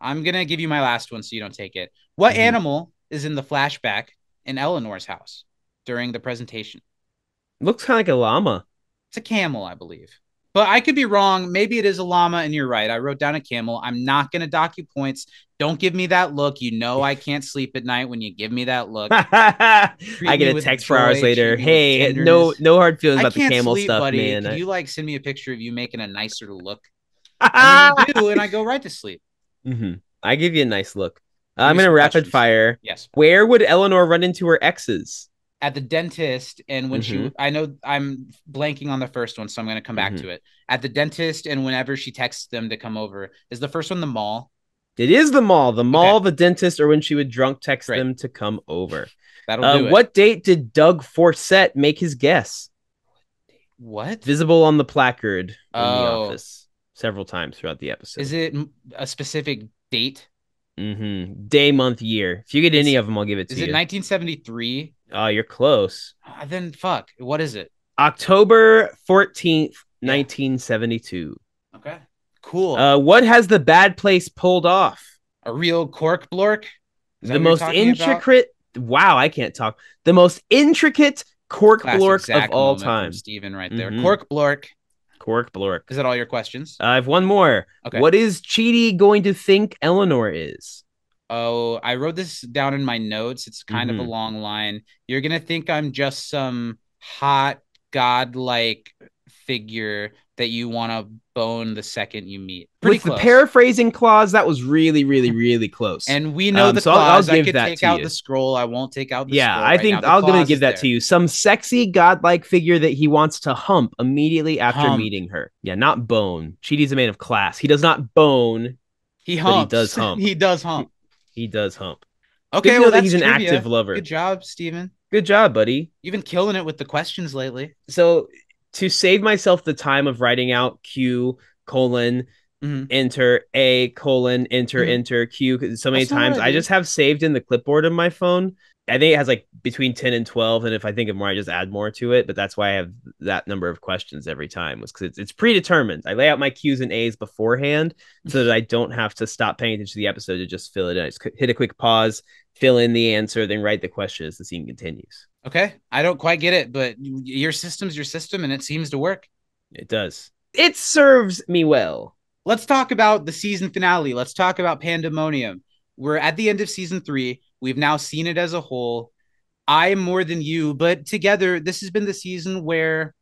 I'm gonna give you my last one so you don't take it. What animal is in the flashback? In Eleanor's house during the presentation. Looks kind of like a llama. It's a camel, I believe. But I could be wrong. Maybe it is a llama, and you're right. I wrote down a camel. I'm not going to dock you points. Don't give me that look. You know I can't sleep at night when you give me that look. I get a text 4 hours later. Hey, no hard feelings about the camel stuff, buddy. Man. Can you like send me a picture of you making a nicer look? I mean, you do, and I go right to sleep. Mm-hmm. I give you a nice look. I'm going to rapid fire. Yes. Where would Eleanor run into her exes? At the dentist, and when she, I know I'm blanking on the first one, so I'm going to come back to it. At the dentist, and whenever she texts them to come over, is the first one the mall? It is the mall. The mall, the dentist, or when she would drunk text them to come over. That'll do it. What date did Doug Forsett make his guess? What? Visible on the placard in the office several times throughout the episode. Is it a specific date? Day, month, year. If you get any of them, I'll give it to you. Is it 1973? Oh, you're close. Then fuck. What is it? October 14th, 1972. Okay. Cool. What has the bad place pulled off? A real cork blork? The most intricate... About? Wow, I can't talk. The most intricate cork blork of all time. Steven right there. Cork blork. Cork blork. Is that all your questions? I have one more. Okay. What is Chidi going to think Eleanor is? Oh, I wrote this down in my notes. It's kind of a long line. You're going to think I'm just some hot, godlike figure that you want to bone the second you meet. Pretty close. The paraphrasing clause, that was really, really, really close. And we know the clause. I'll give I could take out you. The scroll. I won't take out the scroll. Yeah, I think I'm going to give that to you. Some sexy, godlike figure that he wants to hump immediately after meeting her. Yeah, not bone. Chidi's a man of class. He does not bone. He humps. But he does hump. He does hump. He does hump. Okay, well, that's he's an trivia. Active lover. Good job, Steven. Good job, buddy. You've been killing it with the questions lately. So to save myself the time of writing out Q, colon, enter, A, colon, enter, enter, Q so many times, I just have saved in the clipboard of my phone. I think it has like between 10 and 12. And if I think of more, I just add more to it. But that's why I have that number of questions every time, was because it's predetermined. I lay out my Q's and A's beforehand so that I don't have to stop paying attention to the episode to just fill it in. I just hit a quick pause, fill in the answer, then write the question as the scene continues. Okay. I don't quite get it, but your system's your system and it seems to work. It does. It serves me well. Let's talk about the season finale. Let's talk about Pandemonium. We're at the end of season 3. We've now seen it as a whole. I'm more than you, but together, this has been the season where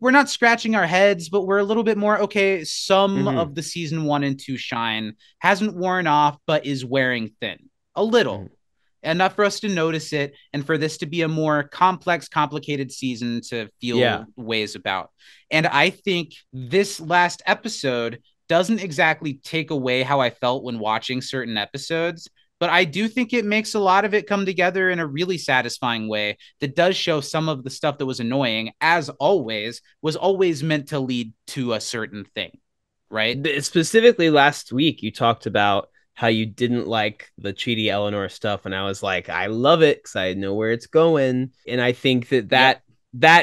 we're not scratching our heads, but we're a little bit more, okay, some of the season 1 and 2 shine hasn't worn off, but is wearing thin. A little. Enough for us to notice it and for this to be a more complex, complicated season to feel ways about. And I think this last episode doesn't exactly take away how I felt when watching certain episodes, but I do think it makes a lot of it come together in a really satisfying way that does show some of the stuff that was annoying, as always, was always meant to lead to a certain thing, right? Specifically last week, you talked about how you didn't like the Chidi Eleanor stuff. And I was like, I love it because I know where it's going. And I think that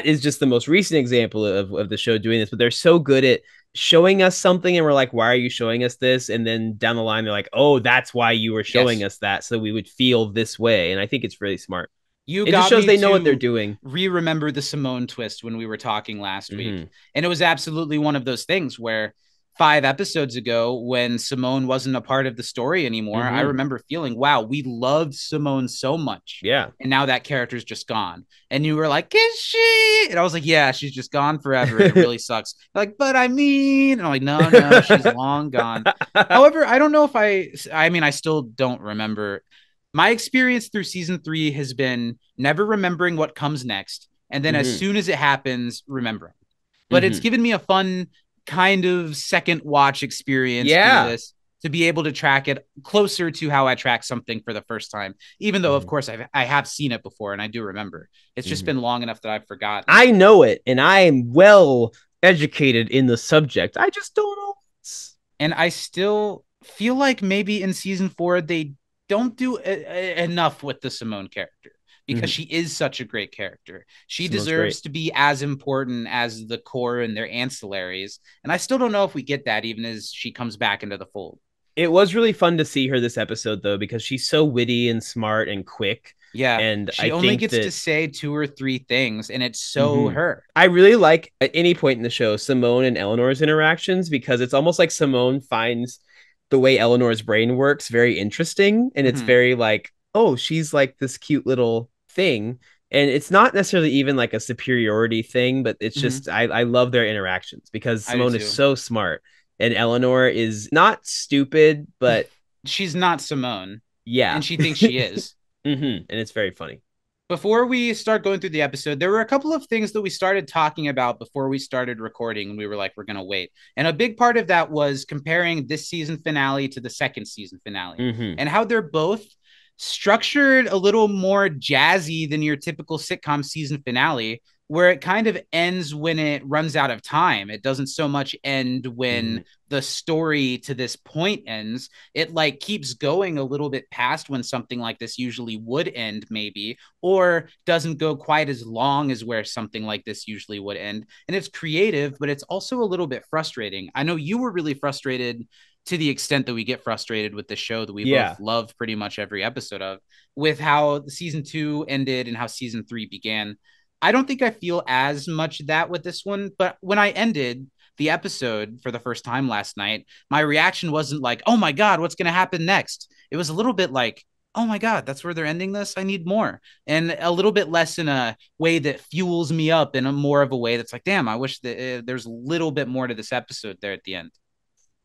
is just the most recent example of the show doing this. But they're so good at showing us something and we're like, why are you showing us this? And then down the line, they're like, oh, that's why you were showing us that, so we would feel this way. And I think it's really smart. It just shows they know what they're doing. Remember the Simone twist when we were talking last week. And it was absolutely one of those things where 5 episodes ago, when Simone wasn't a part of the story anymore, I remember feeling, wow, we loved Simone so much. Yeah. And now that character's just gone. And you were like, is she? And I was like, yeah, she's just gone forever. It really sucks. Like, but I mean, and I'm like, no, she's long gone. However, I don't know if I still don't remember. My experience through season 3 has been never remembering what comes next. And then as soon as it happens, remembering. But it's given me a fun kind of second watch experience through this, to be able to track it closer to how I track something for the first time, even though, of course, I have seen it before and I do remember. It's just been long enough that I've forgotten. I know it, and I am well educated in the subject. I just don't know. And I still feel like maybe in season 4, they don't do enough with the Simone character, because she is such a great character. She deserves to be as important as the core and their ancillaries. And I still don't know if we get that even as she comes back into the fold. It was really fun to see her this episode, though, because she's so witty and smart and quick. Yeah. And she only gets to say 2 or 3 things, and it's so her. I really like at any point in the show Simone and Eleanor's interactions, because it's almost like Simone finds the way Eleanor's brain works very interesting. And it's very like, oh, she's like this cute little thing. And it's not necessarily even like a superiority thing, but it's just I love their interactions, because Simone is so smart and Eleanor is not stupid, but she's not Simone. Yeah. And she thinks she is. And it's very funny. Before we start going through the episode, there were a couple of things that we started talking about before we started recording, and we were like, we're going to wait. And a big part of that was comparing this season finale to the second season finale and how they're both structured a little more jazzy than your typical sitcom season finale, where it kind of ends when it runs out of time. It doesn't so much end when the story to this point ends. It like keeps going a little bit past when something like this usually would end, maybe, or doesn't go quite as long as where something like this usually would end. And it's creative, but it's also a little bit frustrating. I know you were really frustrated, to the extent that we get frustrated with the show that we both love pretty much every episode of, with how season 2 ended and how season 3 began. I don't think I feel as much that with this one, but when I ended the episode for the first time last night, my reaction wasn't like, oh my God, what's going to happen next? It was a little bit like, oh my God, that's where they're ending this? I need more. And a little bit less in a way that fuels me up, in a more of a way that's like, damn, I wish that there's a little bit more to this episode there at the end.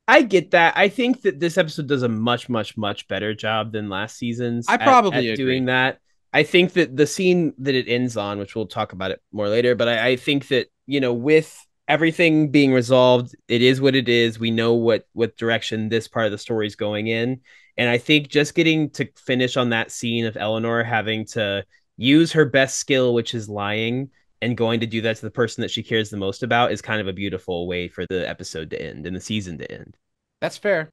I get that. I think that this episode does a much, much, much better job than last season's. I probably at doing that. I think that the scene that it ends on, which we'll talk about it more later, but I think that, you know, with everything being resolved, it is what it is. We know what direction this part of the story is going in. And I think just getting to finish on that scene of Eleanor having to use her best skill, which is lying, and going to do that to the person that she cares the most about, is kind of a beautiful way for the episode to end and the season to end. That's fair.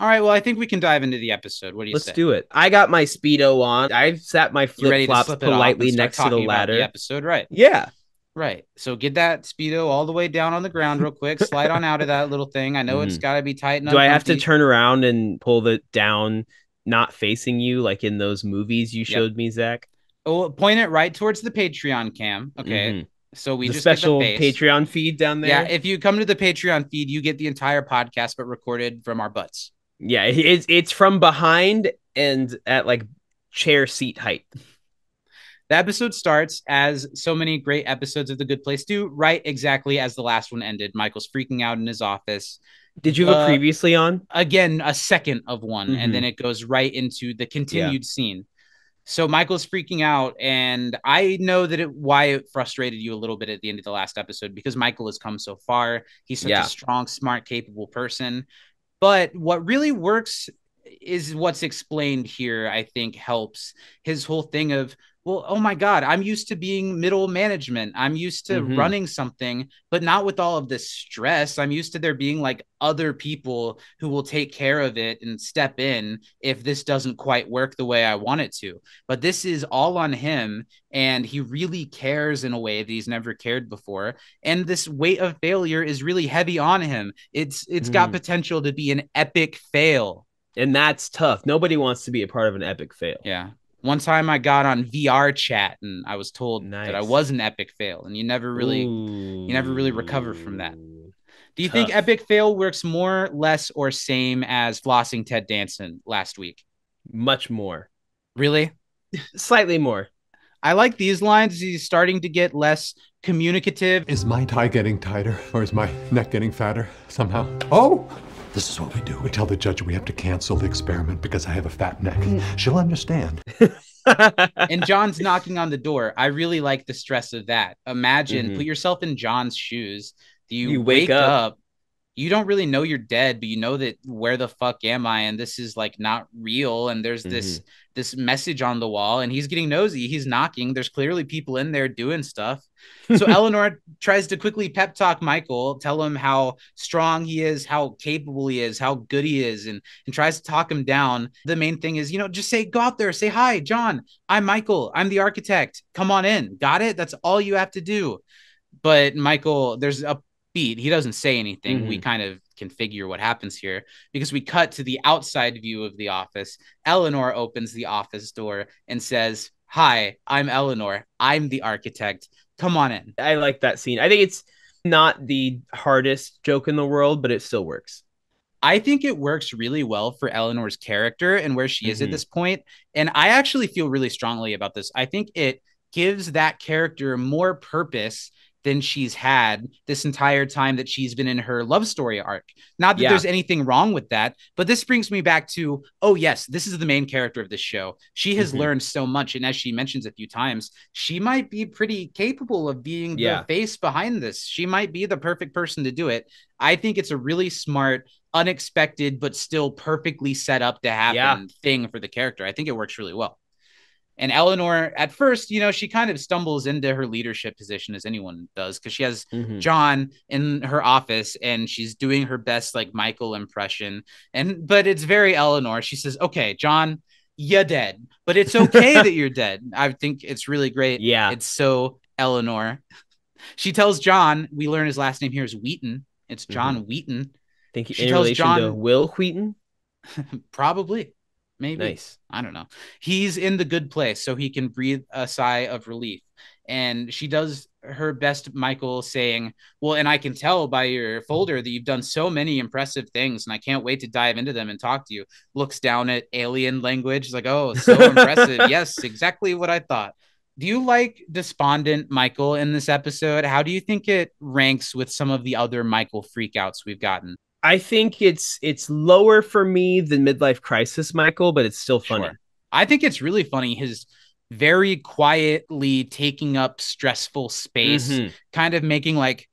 All right, well, I think we can dive into the episode. What do you say? Let's do it. I got my Speedo on. I've sat my flip-flops politely next to the ladder. The episode, right? Yeah. Right. So get that Speedo all the way down on the ground real quick. Slide on out of that little thing. I know it's got to be tight. Do I have to turn around and pull it down, not facing you, like in those movies you showed me, Zach? Oh, point it right towards the Patreon cam. Okay. So we just special Patreon feed down there. Yeah. If you come to the Patreon feed, you get the entire podcast, but recorded from our butts. Yeah, it's from behind and at like chair seat height. The episode starts, as so many great episodes of The Good Place do, right exactly as the last one ended. Michael's freaking out in his office. Did you have a previously on? Again, a second of one, and then it goes right into the continued scene. So Michael's freaking out, and I know that why it frustrated you a little bit at the end of the last episode, because Michael has come so far. He's such a strong, smart, capable person. But what really works is what's explained here, I think, helps his whole thing of, well, oh my God, I'm used to being middle management. I'm used to running something, but not with all of this stress. I'm used to there being like other people who will take care of it and step in if this doesn't quite work the way I want it to. But this is all on him, and he really cares in a way that he's never cared before. And this weight of failure is really heavy on him. It's got potential to be an epic fail. And that's tough. Nobody wants to be a part of an epic fail. Yeah. One time I got on VR chat and I was told that I was an epic fail, and you never really recover from that. Do you think epic fail works more, less, or same as flossing Ted Danson last week? Much more. Really? Slightly more. I like these lines. He's starting to get less communicative. Is my tie getting tighter, or is my neck getting fatter somehow? Oh! This is what we do. We tell the judge we have to cancel the experiment because I have a fat neck. She'll understand. And John's knocking on the door. I really like the stress of that. Imagine, put yourself in John's shoes. You wake up. You don't really know you're dead, but you know that, where the fuck am I? And this is like not real. And there's this message on the wall, and he's getting nosy. He's knocking. There's clearly people in there doing stuff. So Eleanor tries to quickly pep talk Michael, tell him how strong he is, how capable he is, how good he is, and tries to talk him down. The main thing is, you know, just say, go out there, say, hi, John, I'm Michael. I'm the architect. Come on in. Got it? That's all you have to do. But Michael, there's a beat. He doesn't say anything. We kind of can figure what happens here, because we cut to the outside view of the office. Eleanor opens the office door and says, hi, I'm Eleanor. I'm the architect. Come on in. I like that scene. I think it's not the hardest joke in the world, but it still works. I think it works really well for Eleanor's character and where she is at this point. And I actually feel really strongly about this. I think it gives that character more purpose than she's had this entire time that she's been in her love story arc. Not that there's anything wrong with that, but this brings me back to, oh yes, this is the main character of this show. She has learned so much. And as she mentions a few times, she might be pretty capable of being the face behind this. She might be the perfect person to do it. I think it's a really smart, unexpected, but still perfectly set up to happen thing for the character. I think it works really well. And Eleanor, at first, you know, she kind of stumbles into her leadership position, as anyone does, because she has John in her office and she's doing her best, like, Michael impression. But it's very Eleanor. She says, okay, John, you're dead, but it's okay that you're dead. I think it's really great. Yeah. It's so Eleanor. She tells John, we learn his last name here is Wheaton. It's John Wheaton. Think she in tells relation John, to Will Wheaton? Probably. Maybe. Nice. I don't know. He's in the good place, so he can breathe a sigh of relief. And she does her best, Michael, saying, well, and I can tell by your folder that you've done so many impressive things, and I can't wait to dive into them and talk to you. Looks down at alien language, like, oh, so impressive. Yes, exactly what I thought. Do you like despondent Michael in this episode? How do you think it ranks with some of the other Michael freakouts we've gotten? I think it's lower for me than Midlife Crisis Michael, but it's still funny. Sure. I think it's really funny. His very quietly taking up stressful space, kind of making like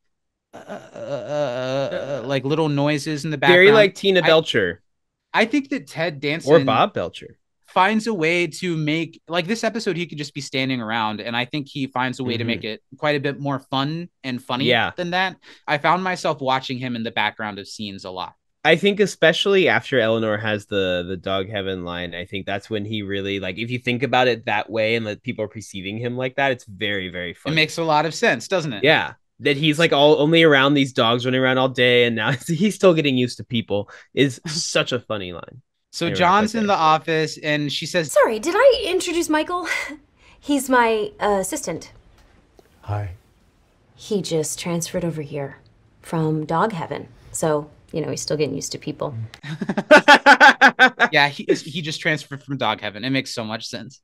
little noises in the background. Very like Tina Belcher. I think that Ted Danson or Bob Belcher finds a way to make, like, this episode, he could just be standing around, and I think he finds a way to make it quite a bit more fun and funny than that. I found myself watching him in the background of scenes a lot. I think especially after Eleanor has the dog heaven line, I think that's when he really, like, if you think about it that way and that people are perceiving him like that, it's very, very funny. It makes a lot of sense, doesn't it? Yeah. That he's like only around these dogs running around all day, and now he's still getting used to people is such a funny line. So John's in the office and she says, sorry, did I introduce Michael? He's my assistant. Hi. He just transferred over here from dog heaven. So, you know, he's still getting used to people. Yeah, he just transferred from dog heaven. It makes so much sense.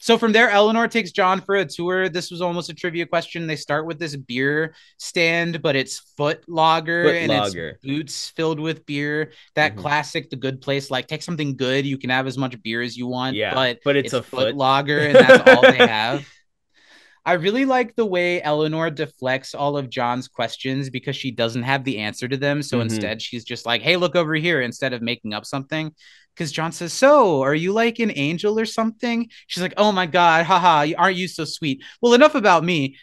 So from there, Eleanor takes John for a tour. This was almost a trivia question. They start with this beer stand, but it's Foot Lager. It's boots filled with beer. That classic, The Good Place, like, take something good. You can have as much beer as you want, but it's a Foot Lager, and that's all they have. I really like the way Eleanor deflects all of John's questions because she doesn't have the answer to them. So instead, she's just like, hey, look over here, instead of making up something. Because John says, so are you like an angel or something? She's like, oh, my God. Haha. Aren't you so sweet? Well, enough about me.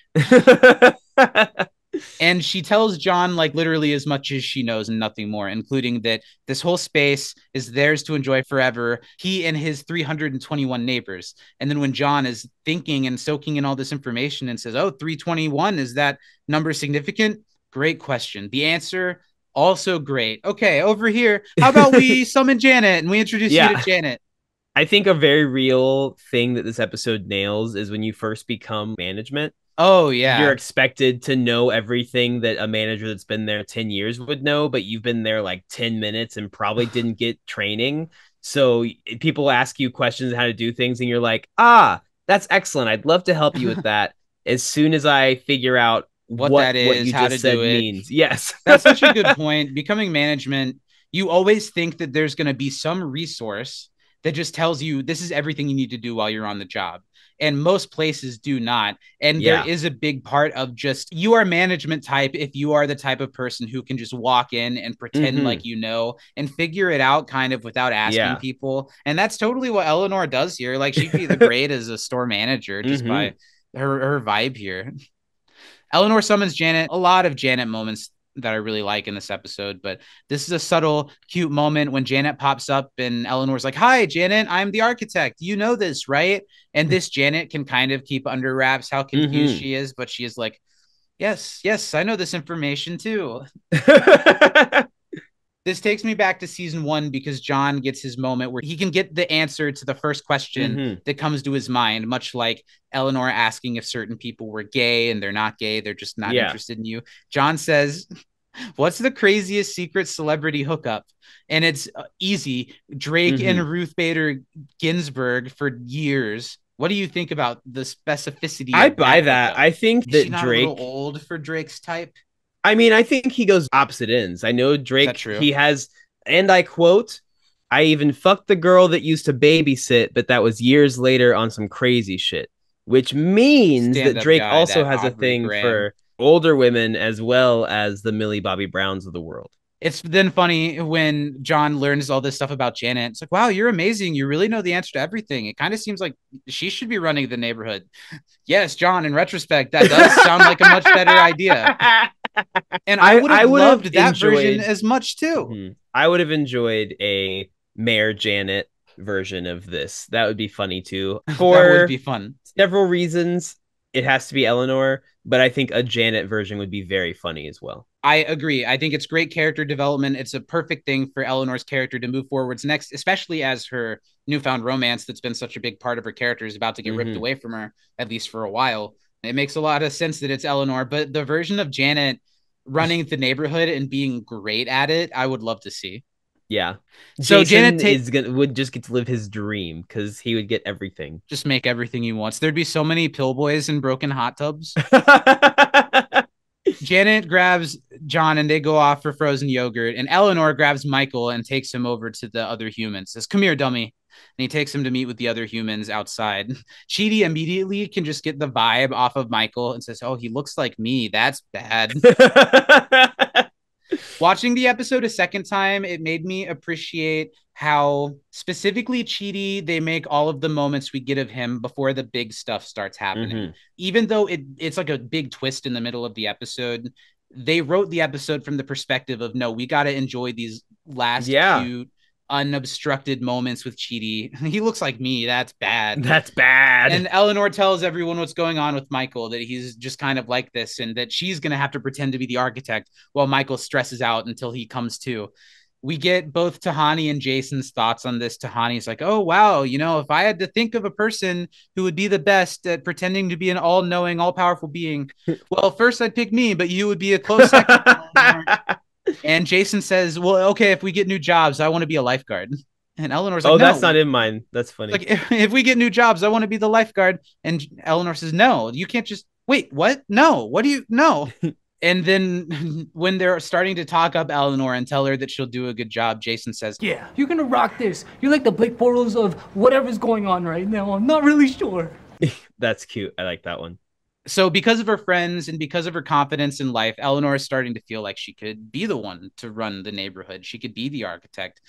And she tells John, like, literally as much as she knows and nothing more, including that this whole space is theirs to enjoy forever, he and his 321 neighbors. And then when John is thinking and soaking in all this information and says, oh, 321, is that number significant? Great question. The answer, also great. Okay, over here, how about we summon Janet and we introduce you to Janet? I think a very real thing that this episode nails is when you first become management. Oh, yeah. You're expected to know everything that a manager that's been there 10 years would know, but you've been there like 10 minutes and probably didn't get training. So people ask you questions on how to do things, and you're like, ah, that's excellent. I'd love to help you with that as soon as I figure out what that is, what you how just to do it. Means. Yes. That's such a good point. Becoming management, you always think that there's going to be some resource that just tells you this is everything you need to do while you're on the job. And most places do not. And there is a big part of just, you are management type if you are the type of person who can just walk in and pretend like you know and figure it out kind of without asking people. And that's totally what Eleanor does here. Like, she'd be the great as a store manager just by her vibe here. Eleanor summons Janet. A lot of Janet moments that I really like in this episode, but this is a subtle, cute moment when Janet pops up and Eleanor's like, hi, Janet, I'm the architect. You know this, right? And this Janet can kind of keep under wraps how confused she is, but she is like, yes, I know this information too. This takes me back to season one because John gets his moment where he can get the answer to the first question that comes to his mind, much like Eleanor asking if certain people were gay, and they're not gay. They're just not interested in you. John says, what's the craziest secret celebrity hookup? And it's easy. Drake and Ruth Bader Ginsburg for years. What do you think about the specificity? I buy that. I think that Drake, a little old for Drake's type. I mean, I think he goes opposite ends. I know Drake, he has, and I quote, I even fucked the girl that used to babysit, but that was years later on some crazy shit, which means that Drake also has a thing for older women as well as the Millie Bobby Browns of the world. It's then funny when John learns all this stuff about Janet. It's like, wow, you're amazing. You really know the answer to everything. It kind of seems like she should be running the neighborhood. Yes, John, in retrospect, that does sound like a much better idea. And I would have loved that version as much, too. I would have enjoyed a Mayor Janet version of this. That would be funny, too. For that would be fun. Several reasons. It has to be Eleanor, but I think a Janet version would be very funny as well. I agree. I think it's great character development. It's a perfect thing for Eleanor's character to move forwards next, especially as her newfound romance that's been such a big part of her character is about to get ripped away from her, at least for a while. It makes a lot of sense that it's Eleanor, but the version of Janet running the neighborhood and being great at it, I would love to see. Yeah. So Jason would just get to live his dream because he would get everything. Just make everything he wants. There'd be so many pill boys and broken hot tubs. Janet grabs John and they go off for frozen yogurt, and Eleanor grabs Michael and takes him over to the other humans. Says, come here, dummy. And he takes him to meet with the other humans outside. Chidi immediately can just get the vibe off of Michael and says, oh, he looks like me. That's bad. Watching the episode a second time, it made me appreciate how specifically Chidi, they make all of the moments we get of him before the big stuff starts happening. Even though it's like a big twist in the middle of the episode, they wrote the episode from the perspective of, no, we got to enjoy these last few unobstructed moments with Chidi. He looks like me. That's bad. That's bad. And Eleanor tells everyone what's going on with Michael, that he's just kind of like this and that she's going to have to pretend to be the architect while Michael stresses out until he comes to. We get both Tahani and Jason's thoughts on this. Tahani's like, oh, wow, you know, if I had to think of a person who would be the best at pretending to be an all-knowing, all-powerful being, well, first I'd pick me, but you would be a close second. And Jason says, well, okay, if we get new jobs, I want to be a lifeguard. And Eleanor's like, oh, no. That's not in mine. That's funny. Like, if we get new jobs, I want to be the lifeguard. And Eleanor says, no, you can't just wait. What? No. What do you know? And then when they're starting to talk up Eleanor and tell her that she'll do a good job, Jason says, yeah, you're going to rock this. You're like the Blake Bortles of whatever's going on right now. I'm not really sure. That's cute. I like that one. So because of her friends and because of her confidence in life, Eleanor is starting to feel like she could be the one to run the neighborhood. She could be the architect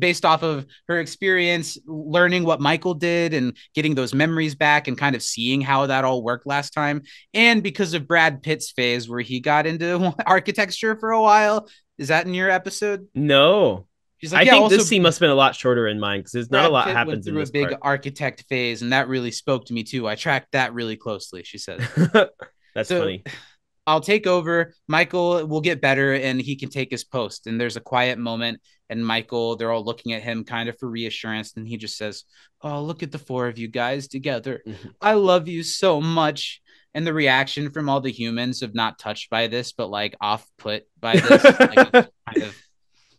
based off of her experience learning what Michael did and getting those memories back and kind of seeing how that all worked last time. And because of Brad Pitt's phase where he got into architecture for a while. Is that in your episode? No. She's like, I think this scene must have been a lot shorter in mine because there's not a lot happens in this part. Brad Pitt went through a big architect phase, and that really spoke to me too. I tracked that really closely, she said. That's funny. I'll take over. Michael will get better, and he can take his post. And there's a quiet moment, and Michael, they're all looking at him kind of for reassurance, and he just says, oh, look at the four of you guys together. I love you so much. And the reaction from all the humans of not touched by this, but like off-put by this, like kind of...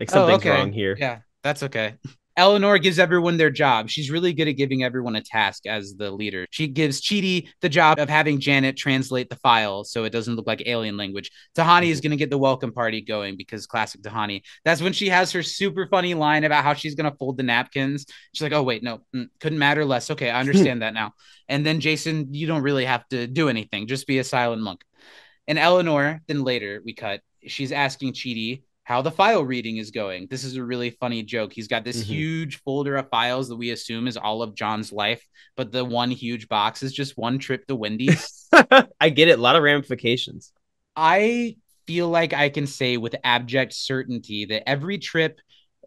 like something's wrong here. Yeah, that's okay. Eleanor gives everyone their job. She's really good at giving everyone a task as the leader. She gives Chidi the job of having Janet translate the file so it doesn't look like alien language. Tahani is going to get the welcome party going because classic Tahani. That's when she has her super funny line about how she's going to fold the napkins. She's like, oh, wait, no, couldn't matter less. Okay, I understand that now. And then, Jason, you don't really have to do anything. Just be a silent monk. And Eleanor, then later we cut, she's asking Chidi how the file reading is going. This is a really funny joke. He's got this huge folder of files that we assume is all of John's life, but the one huge box is just one trip to Wendy's. I get it. A lot of ramifications. I feel like I can say with abject certainty that every trip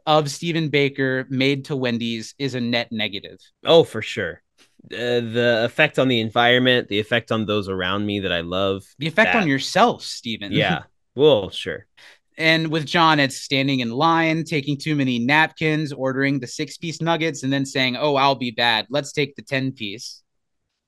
of Stephen Baker made to Wendy's is a net negative. Oh, for sure. The effect on the environment, the effect on those around me that I love. The effect on yourself, Stephen. Yeah. Well, sure. And with John, it's standing in line, taking too many napkins, ordering the 6-piece nuggets, and then saying, oh, I'll be bad. Let's take the 10-piece.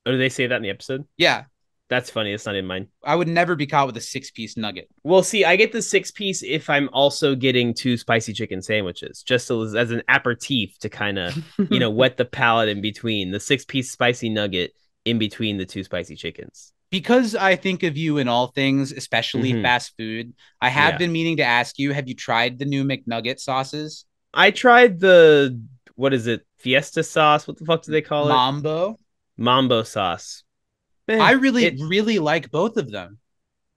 Oh, do they say that in the episode? Yeah. That's funny. It's not in mine. I would never be caught with a 6-piece nugget. Well, see, I get the 6-piece if I'm also getting 2 spicy chicken sandwiches, just as an aperitif to kind of, you know, wet the palate in between. The 6-piece spicy nugget in between the 2 spicy chickens. Because I think of you in all things, especially fast food, I have been meaning to ask you, have you tried the new McNugget sauces? I tried the, what is it, Fiesta sauce? What the fuck do they call it? Mambo sauce. Man, I really like both of them.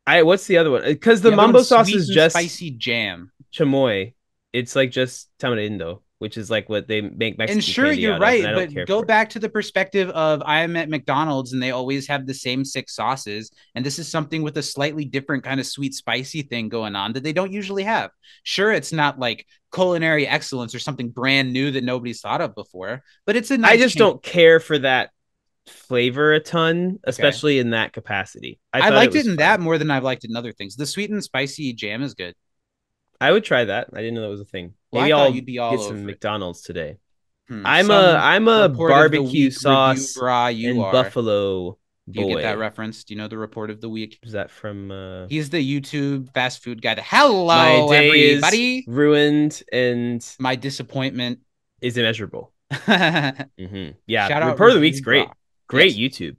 What's the other one? Because the Mambo sauce is just spicy jam. Chamoy. It's like just tamarindo, which is like what they make Mexican. And sure, you're right, but go back to the perspective of I am at McDonald's and they always have the same 6 sauces, and this is something with a slightly different kind of sweet spicy thing going on that they don't usually have. Sure, it's not like culinary excellence or something brand new that nobody's thought of before, but it's a nice change. Don't care for that flavor a ton, especially in that capacity. I liked it in that more than I've liked it in other things. The sweet and spicy jam is good. I would try that. I didn't know that was a thing. Well, maybe I'll get some McDonald's today. I'm a barbecue sauce and buffalo boy. Do you get that reference? Do you know the Report of the Week? Is that from? He's the YouTube fast food guy. Hello, everybody. Is ruined, and my disappointment is immeasurable. Yeah, shout out Report of the Week's great. Great YouTube.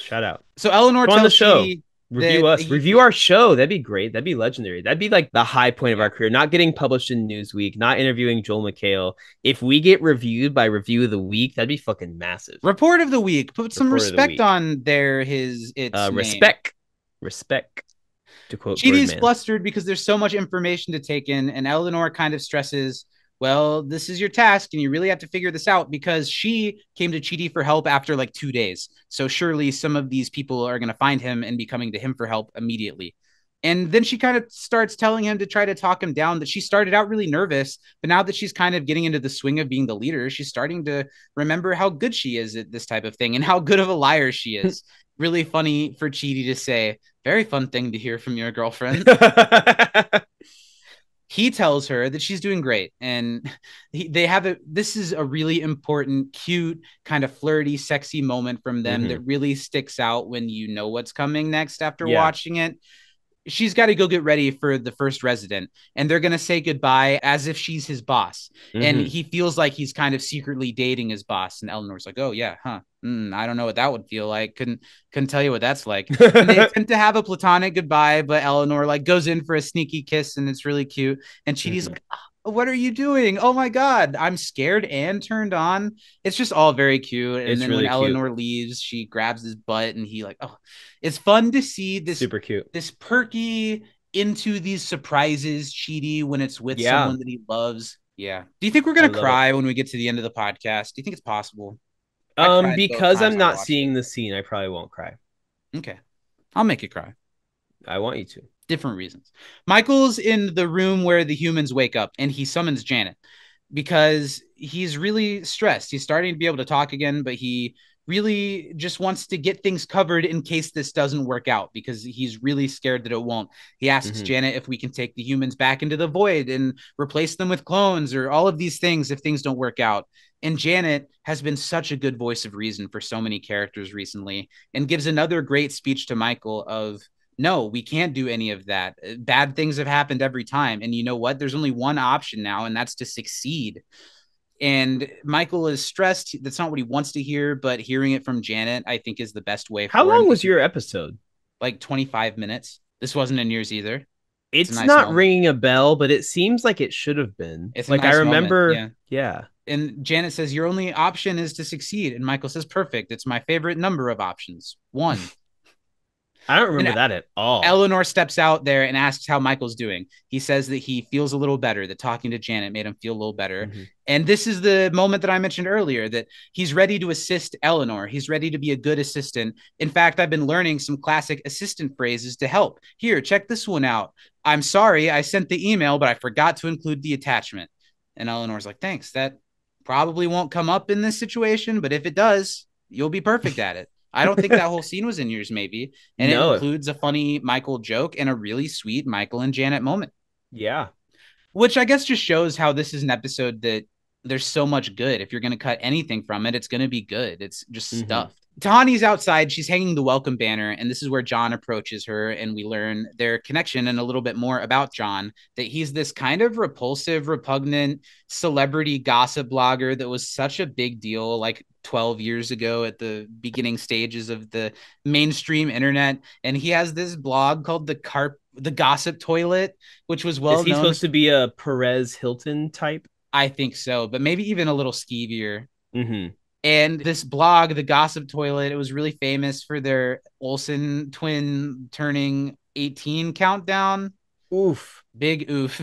Shout out. So Eleanor tells on the show. Review us. Review our show. That'd be great. That'd be legendary. That'd be like the high point of our career. Not getting published in Newsweek. Not interviewing Joel McHale. If we get reviewed by Review of the Week, that'd be fucking massive. Report of the Week. Put some respect on there. Respect. Respect. To quote Birdman. GD's flustered because there's so much information to take in, and Eleanor kind of stresses, well, this is your task, and you really have to figure this out, because she came to Chidi for help after like 2 days. So surely some of these people are going to find him and be coming to him for help immediately. And then she kind of starts telling him to try to talk him down, that she started out really nervous, but now that she's kind of getting into the swing of being the leader, she's starting to remember how good she is at this type of thing and how good of a liar she is. Really funny for Chidi to say, very fun thing to hear from your girlfriend. He tells her that she's doing great, and this is a really important, cute, kind of flirty, sexy moment from them that really sticks out when you know what's coming next after watching it. She's got to go get ready for the first resident, and they're going to say goodbye as if she's his boss. And he feels like he's kind of secretly dating his boss, and Eleanor's like, oh, yeah, huh. I don't know what that would feel like. Couldn't tell you what that's like. And they attempt to have a platonic goodbye, but Eleanor like goes in for a sneaky kiss, and it's really cute. And Chidi's like, oh, "What are you doing? Oh my god, I'm scared and turned on." It's just all very cute. And then when Eleanor leaves, she grabs his butt, and he like, oh, it's fun to see this super cute, this perky into these surprises, Chidi, when it's with someone that he loves. Yeah. Do you think we're gonna cry when we get to the end of the podcast? Do you think it's possible? Because I'm not seeing the scene, I probably won't cry. Okay. I'll make you cry. I want you to. Different reasons. Michael's in the room where the humans wake up, and he summons Janet because he's really stressed. He's starting to be able to talk again, but he really just wants to get things covered in case this doesn't work out, because he's really scared that it won't. He asks Janet if we can take the humans back into the void and replace them with clones or all of these things if things don't work out. And Janet has been such a good voice of reason for so many characters recently, and gives another great speech to Michael of, no, we can't do any of that. Bad things have happened every time. And you know what? There's only one option now, and that's to succeed. And Michael is stressed. That's not what he wants to hear, but hearing it from Janet, I think, is the best way. How long was your episode? Like 25 minutes. This wasn't in yours either. It's nice not moment. Ringing a bell, but it seems like it should have been. It's like nice I remember. Yeah. And Janet says, your only option is to succeed. And Michael says, perfect. It's my favorite number of options. 1. I don't remember that at all. Eleanor steps out there and asks how Michael's doing. He says that he feels a little better, that talking to Janet made him feel a little better. And this is the moment that I mentioned earlier, that he's ready to assist Eleanor. He's ready to be a good assistant. In fact, I've been learning some classic assistant phrases to help. Here, check this one out. I'm sorry, I sent the email, but I forgot to include the attachment. And Eleanor's like, thanks. That probably won't come up in this situation, but if it does, you'll be perfect at it. I don't think that whole scene was in yours, maybe. And it includes a funny Michael joke and a really sweet Michael and Janet moment. Yeah. Which I guess just shows how this is an episode that there's so much good. If you're going to cut anything from it, it's going to be good. It's just stuffed. Tahani's outside. She's hanging the welcome banner. And this is where John approaches her. And we learn their connection and a little bit more about John, that he's this kind of repulsive, repugnant celebrity gossip blogger that was such a big deal like 12 years ago at the beginning stages of the mainstream internet. And he has this blog called the Gossip Toilet, which was well known. Is he supposed to be a Perez Hilton type? I think so, but maybe even a little skeevier. Mm-hmm. And this blog, The Gossip Toilet, it was really famous for their Olsen twin turning 18 countdown. Oof. Big oof.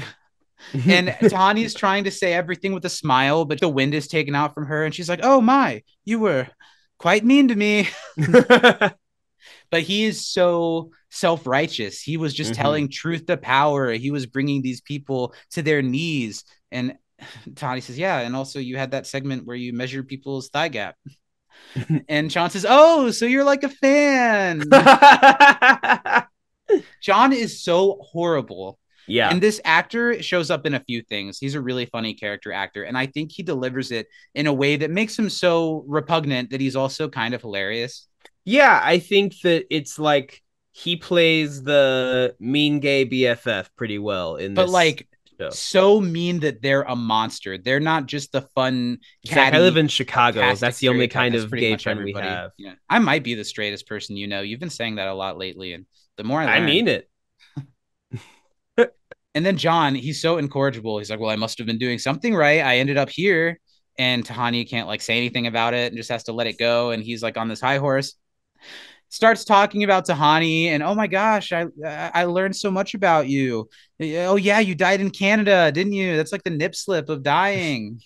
And Tani's trying to say everything with a smile, but the wind is taken out from her. And she's like, oh my, you were quite mean to me. But he is so self-righteous. He was just telling truth to power. He was bringing these people to their knees. And Tani says, yeah, and also you had that segment where you measure people's thigh gap. And John says, oh, so you're like a fan. John is so horrible. Yeah. And this actor shows up in a few things. He's a really funny character actor. And I think he delivers it in a way that makes him so repugnant that he's also kind of hilarious. Yeah, I think that it's like he plays the mean gay BFF pretty well in this. But like, so mean that they're a monster. They're not just the fun. I live in Chicago. That's the only kind of gay friend we have. Yeah. I might be the straightest person you know. You've been saying that a lot lately, and the more I learn, I mean it. And then John, he's so incorrigible. He's like, "Well, I must have been doing something right. I ended up here," and Tahani can't like say anything about it and just has to let it go. And he's like on this high horse. Starts talking about Tahani and, oh my gosh, I learned so much about you. Oh yeah, you died in Canada, didn't you? That's like the nip slip of dying.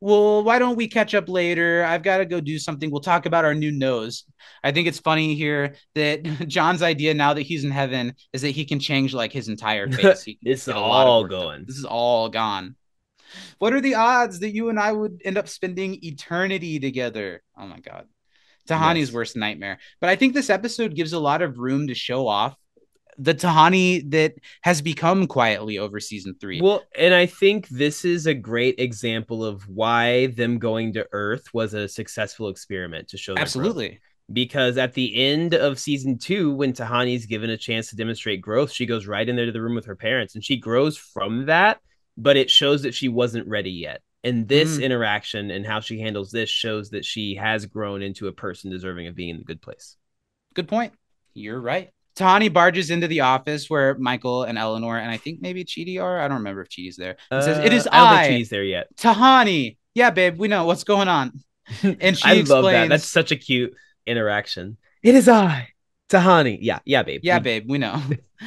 Well, why don't we catch up later? I've got to go do something. We'll talk about our new nose. I think it's funny here that John's idea now that he's in heaven is that he can change like his entire face. It's all going. This is all gone. What are the odds that you and I would end up spending eternity together? Oh my God. Tahani's worst nightmare. But I think this episode gives a lot of room to show off the Tahani that has become quietly over season 3. Well, and I think this is a great example of why them going to Earth was a successful experiment to show their growth. Because at the end of season 2, when Tahani's given a chance to demonstrate growth, she goes right in there to the room with her parents and she grows from that, but it shows that she wasn't ready yet. And this interaction and how she handles this shows that she has grown into a person deserving of being in the good place. Good point. You're right. Tahani barges into the office where Michael and Eleanor and I think maybe Chidi are. I don't remember if Chidi's there. It says, it is I. Don't think Chidi's there yet. Tahani. Yeah, babe. We know what's going on. And she explains, love that. That's such a cute interaction. It is I. Tahani. Yeah. Yeah, babe. Yeah, babe. We know.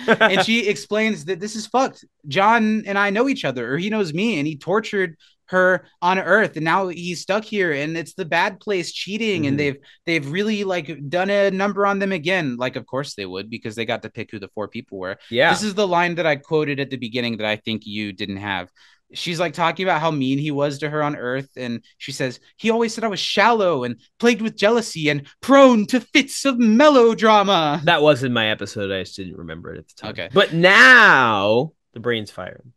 And she explains that this is fucked. John and I know each other, or he knows me, and he tortured her on Earth, and now he's stuck here, and it's the bad place cheating, and they've really like done a number on them again. Like, of course they would, because they got to pick who the 4 people were. Yeah, this is the line that I quoted at the beginning that I think you didn't have. She's like talking about how mean he was to her on Earth, and she says, he always said I was shallow and plagued with jealousy and prone to fits of melodrama. That wasn't my episode. I just didn't remember it at the time. Okay, but now the brain's firing.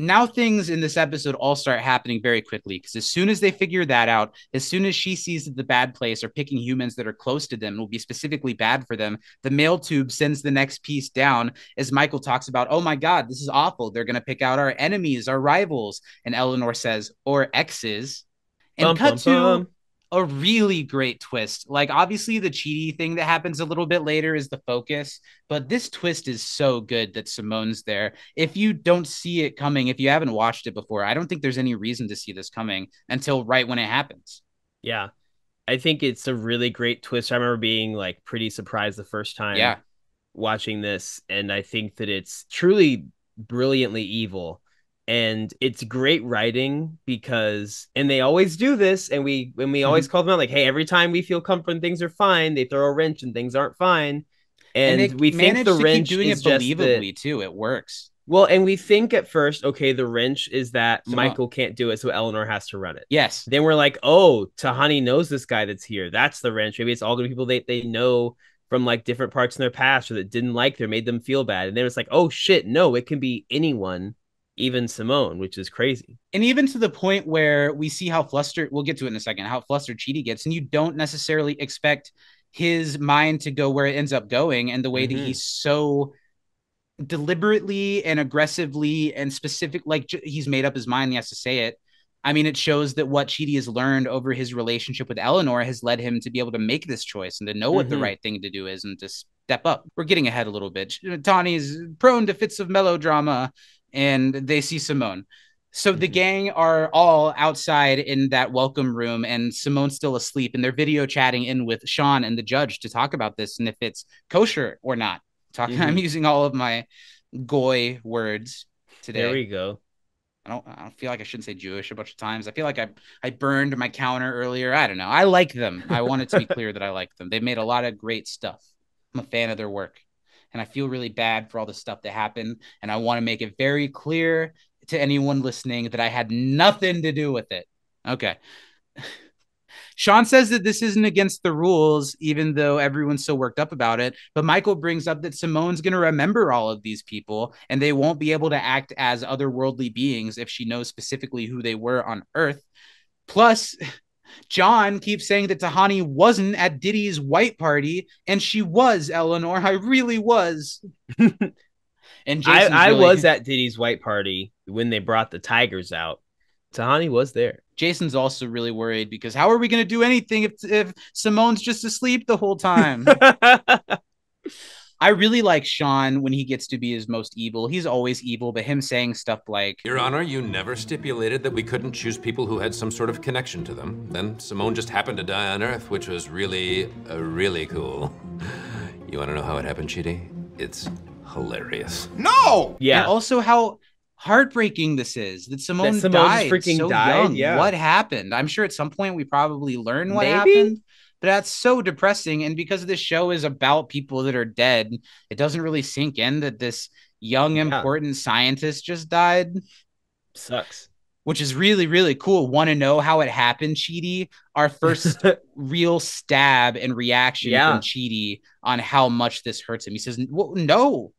Now things in this episode all start happening very quickly, because as soon as they figure that out, as soon as she sees that the bad place are picking humans that are close to them and will be specifically bad for them, the mail tube sends the next piece down as Michael talks about, oh my God, this is awful. They're going to pick out our enemies, our rivals. And Eleanor says, or exes. And a really great twist. Like, obviously the cheaty thing that happens a little bit later is the focus, but this twist is so good that Simone's there. If you don't see it coming, if you haven't watched it before, I don't think there's any reason to see this coming until right when it happens. Yeah. I think it's a really great twist. I remember being like pretty surprised the first time watching this. And I think that it's truly brilliantly evil. And it's great writing because, and they always do this, and we always call them out, like, hey, every time we feel comfort and things are fine, they throw a wrench and things aren't fine. And we think the wrench doing is it believably just too. It works well, and we think at first, okay, the wrench is that Michael can't do it, so Eleanor has to run it. Yes. Then we're like, oh, Tahani knows this guy that's here. That's the wrench. Maybe it's all the people they know from like different parts in their past or that didn't like them, made them feel bad. And then it's like, oh shit, no, it can be anyone, even Simone, which is crazy. And even to the point where we see how flustered, we'll get to it in a second, how flustered Chidi gets. And you don't necessarily expect his mind to go where it ends up going. And the way that he's so deliberately and aggressively and specific, like he's made up his mind, he has to say it. I mean, it shows that what Chidi has learned over his relationship with Eleanor has led him to be able to make this choice and to know what the right thing to do is and to step up. We're getting ahead a little bit. Tawny's prone to fits of melodrama, and they see Simone. So the gang are all outside in that welcome room, and Simone's still asleep, and they're video chatting in with Sean and the judge to talk about this and if it's kosher or not. I'm using all of my goy words today. There we go. I don't feel like I shouldn't say Jewish a bunch of times. I feel like I burned my counter earlier. I don't know. I like them. I want it to be clear that I like them. They've made a lot of great stuff. I'm a fan of their work. And I feel really bad for all the stuff that happened. And I want to make it very clear to anyone listening that I had nothing to do with it. Okay. Sean says that this isn't against the rules, even though everyone's so worked up about it. But Michael brings up that Simone's going to remember all of these people, and they won't be able to act as otherworldly beings if she knows specifically who they were on Earth. Plus, John keeps saying that Tahani wasn't at Diddy's white party, and she was, Eleanor. I really was. And I really was at Diddy's white party when they brought the tigers out. Tahani was there. Jason's also really worried because how are we going to do anything if Simone's just asleep the whole time? I really like Sean when he gets to be his most evil. He's always evil, but him saying stuff like, Your Honor, you never stipulated that we couldn't choose people who had some sort of connection to them. Then Simone just happened to die on Earth, which was really, really cool. You want to know how it happened, Chidi? It's hilarious. No! Yeah. And also how heartbreaking this is that Simone died so young. Yeah. What happened? I'm sure at some point we probably learn what happened, but that's so depressing. And because this show is about people that are dead, it doesn't really sink in that this young, important scientist just died. Sucks. Which is really, really cool. Want to know how it happened, Chidi? Our first real stab and reaction from Chidi on how much this hurts him. He says, well, no.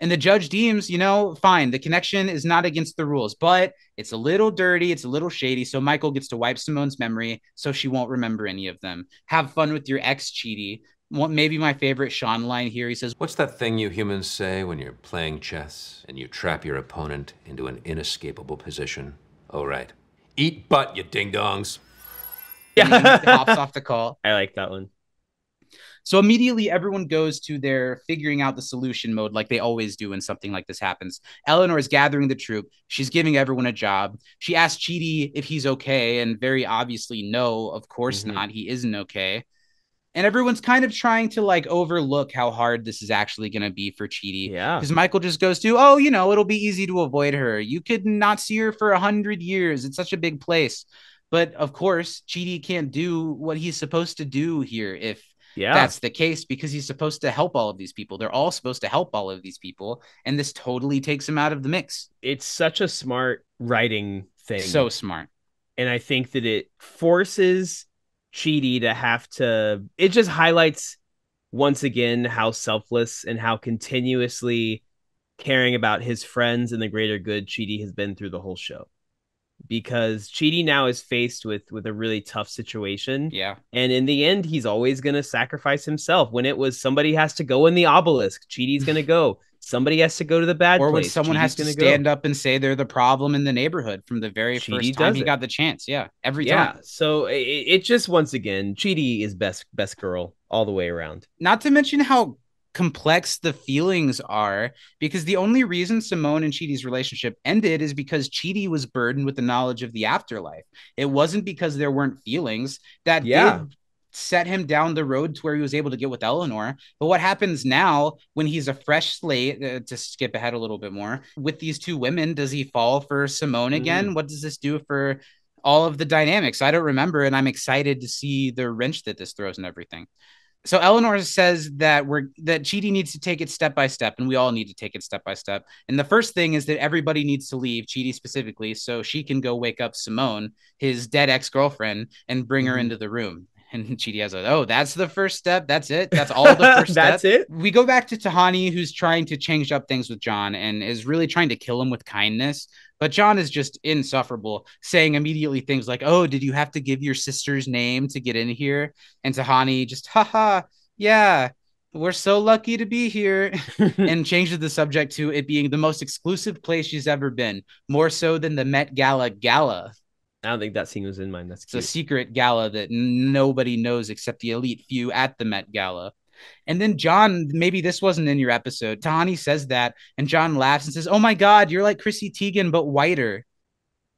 And the judge deems, you know, fine, the connection is not against the rules, but it's a little dirty, it's a little shady, so Michael gets to wipe Simone's memory so she won't remember any of them. Have fun with your ex, Chidi. Maybe my favorite Sean line here, he says, What's that thing you humans say when you're playing chess and you trap your opponent into an inescapable position? Oh, right. Eat butt, you ding-dongs. Yeah. He hops off the call. I like that one. So immediately everyone goes to their figuring out the solution mode like they always do when something like this happens. Eleanor is gathering the troop. She's giving everyone a job. She asks Chidi if he's okay. And very obviously, no, of course not. He isn't okay. And everyone's kind of trying to like overlook how hard this is actually going to be for Chidi. Yeah. Because Michael just goes to, oh, you know, it'll be easy to avoid her. You could not see her for 100 years. It's such a big place. But of course, Chidi can't do what he's supposed to do here if that's the case, because he's supposed to help all of these people. They're all supposed to help all of these people. And this totally takes him out of the mix. It's such a smart writing thing. So smart. And I think that it forces Chidi to have to, it just highlights once again how selfless and how continuously caring about his friends and the greater good Chidi has been through the whole show. Because Chidi now is faced with a really tough situation. Yeah. And in the end, he's always going to sacrifice himself. When it was somebody has to go in the obelisk, Chidi's going to go. Somebody has to go to the bad place. Or when someone has to stand up and say they're the problem in the neighborhood from the very first time he got the chance. Yeah. Every time. So it just, once again, Chidi is best girl all the way around. Not to mention how complex the feelings are, because the only reason Simone and Chidi's relationship ended is because Chidi was burdened with the knowledge of the afterlife. It wasn't because there weren't feelings that did set him down the road to where he was able to get with Eleanor. But what happens now when he's a fresh slate, to skip ahead a little bit more, with these two women, does he fall for Simone again? What does this do for all of the dynamics? I don't remember, and I'm excited to see the wrench that this throws and everything. So Eleanor says that Chidi needs to take it step by step, and we all need to take it step by step. And the first thing is that everybody needs to leave, Chidi specifically, so she can go wake up Simone, his dead ex-girlfriend, and bring her into the room. And GDS is like, oh, that's the first step. That's it. That's all the first that's step. That's it. We go back to Tahani, who's trying to change up things with John and is really trying to kill him with kindness. But John is just insufferable, saying immediately things like, oh, did you have to give your sister's name to get in here? And Tahani just, haha, yeah, we're so lucky to be here. And changes the subject to it being the most exclusive place she's ever been, more so than the Met Gala. I don't think that scene was in mine. That's cute. It's a secret gala that nobody knows except the elite few at the Met Gala. And then John, maybe this wasn't in your episode. Tahani says that, and John laughs and says, oh my God, you're like Chrissy Teigen, but whiter.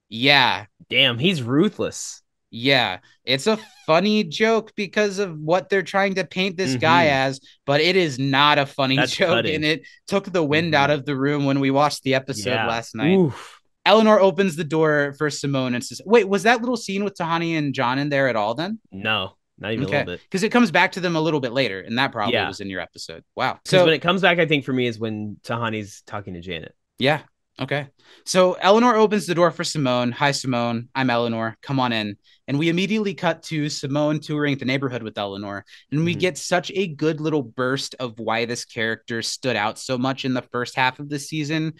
Yeah. Damn, he's ruthless. Yeah. It's a funny joke because of what they're trying to paint this guy as, but it is not a funny joke. Cutting. And it took the wind out of the room when we watched the episode last night. Oof. Eleanor opens the door for Simone and says, wait, was that little scene with Tahani and John in there at all then? No, not even a little bit. Because it comes back to them a little bit later, and that probably was in your episode. Wow. So when it comes back, I think for me, is when Tahani's talking to Janet. Yeah. Okay. So Eleanor opens the door for Simone. Hi, Simone. I'm Eleanor. Come on in. And we immediately cut to Simone touring the neighborhood with Eleanor. And we get such a good little burst of why this character stood out so much in the first half of the season.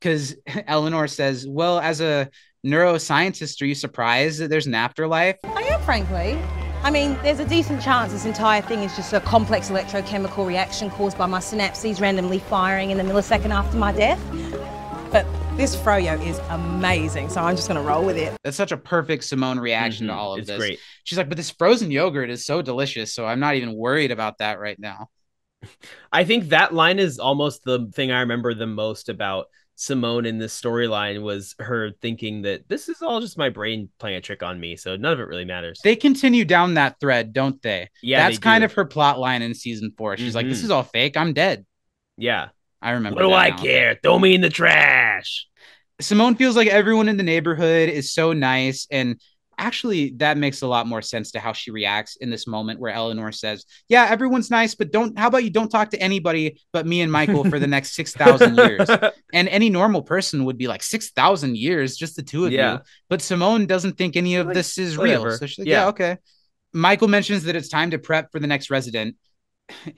Because Eleanor says, well, as a neuroscientist, are you surprised that there's an afterlife? I am, frankly. I mean, there's a decent chance this entire thing is just a complex electrochemical reaction caused by my synapses randomly firing in the millisecond after my death. But this froyo is amazing, so I'm just going to roll with it. That's such a perfect Simone reaction to all of this. It's great. She's like, but this frozen yogurt is so delicious, so I'm not even worried about that right now. I think that line is almost the thing I remember the most about Simone in this storyline, was her thinking that this is all just my brain playing a trick on me, so none of it really matters. They continue down that thread, don't they? Yeah, that's kind of her plot line in season 4. She's like, this is all fake. I'm dead. Yeah, I remember. What do I care? Throw me in the trash. Simone feels like everyone in the neighborhood is so nice, and actually that makes a lot more sense to how she reacts in this moment where Eleanor says, yeah, everyone's nice, but how about you don't talk to anybody but me and Michael for the next 6,000 years. And any normal person would be like, 6,000 years, just the two of you. But Simone doesn't think any of this is real. So she's like, yeah, okay. Michael mentions that it's time to prep for the next resident.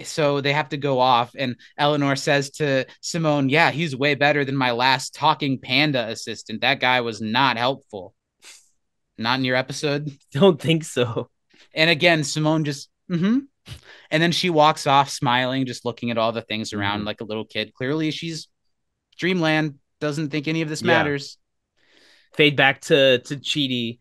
So they have to go off. And Eleanor says to Simone, yeah, he's way better than my last talking panda assistant. That guy was not helpful. Not in your episode? Don't think so. And again, Simone just, And then she walks off smiling, just looking at all the things around like a little kid. Clearly, she's dreamland, doesn't think any of this matters. Fade back to Chidi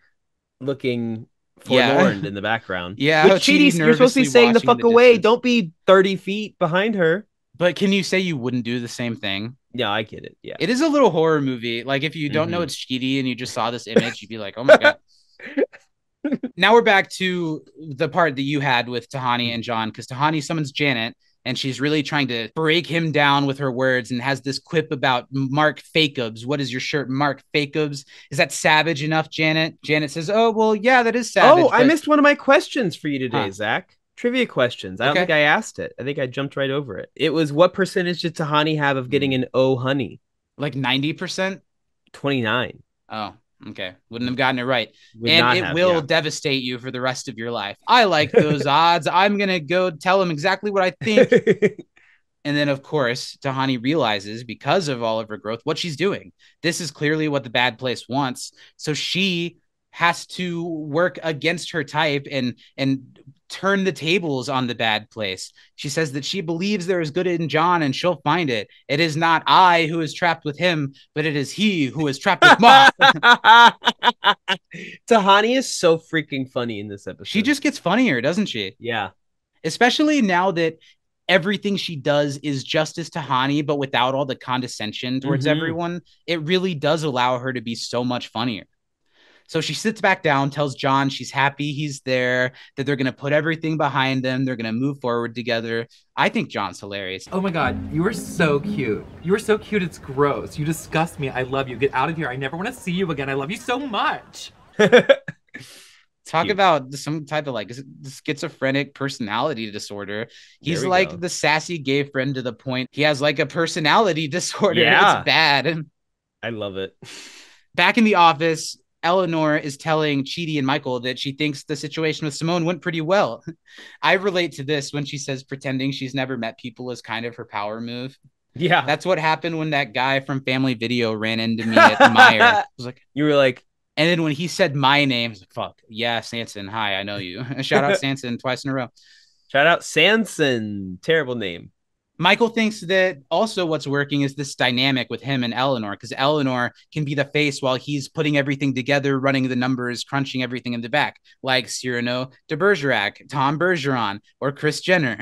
looking forlorn in the background. Yeah. But Chidi's, you're supposed to be saying the fuck away. Distance. Don't be 30 feet behind her. But can you say you wouldn't do the same thing? Yeah, I get it. Yeah, it is a little horror movie. Like, if you don't know it's Chidi and you just saw this image, you'd be like, oh my God. Now we're back to the part that you had with Tahani and John, because Tahani summons Janet and she's really trying to break him down with her words and has this quip about Mark Fakobs. What is your shirt, Mark Fakobs? Is that savage enough, Janet? Janet says, oh, well, yeah, that is savage. Oh, I missed one of my questions for you today, Zach. Trivia questions. I don't think I asked it. I think I jumped right over it. It was, what percentage did Tahani have of getting an oh honey? Like 90%? 29. Oh, okay. Wouldn't have gotten it right. It will devastate you for the rest of your life. I like those odds. I'm going to go tell him exactly what I think. And then, of course, Tahani realizes, because of all of her growth, what she's doing. This is clearly what the bad place wants. So she has to work against her type and turn the tables on the bad place. She says that she believes there is good in John and she'll find it. It is not I who is trapped with him, but it is he who is trapped with Ma. Tahani is so freaking funny in this episode. She just gets funnier, doesn't she? Yeah. Especially now that everything she does is just as Tahani, but without all the condescension towards everyone. It really does allow her to be so much funnier. So she sits back down, tells John she's happy he's there, that they're going to put everything behind them. They're going to move forward together. I think John's hilarious. Oh my God, you were so cute. You were so cute, it's gross. You disgust me. I love you. Get out of here. I never want to see you again. I love you so much. Talk about some type of like schizophrenic personality disorder. He's like the sassy gay friend to the point he has like a personality disorder. Yeah. It's bad. I love it. Back in the office, Eleanor is telling Chidi and Michael that she thinks the situation with Simone went pretty well. I relate to this when she says pretending she's never met people is kind of her power move. Yeah. That's what happened when that guy from Family Video ran into me at the Meijer. I was like, you were like, and then when he said my name, I was like, fuck. Yeah, Sanson. Hi, I know you. Shout out Sanson twice in a row. Shout out Sanson. Terrible name. Michael thinks that also what's working is this dynamic with him and Eleanor, because Eleanor can be the face while he's putting everything together, running the numbers, crunching everything in the back, like Cyrano de Bergerac, Tom Bergeron, or Chris Jenner.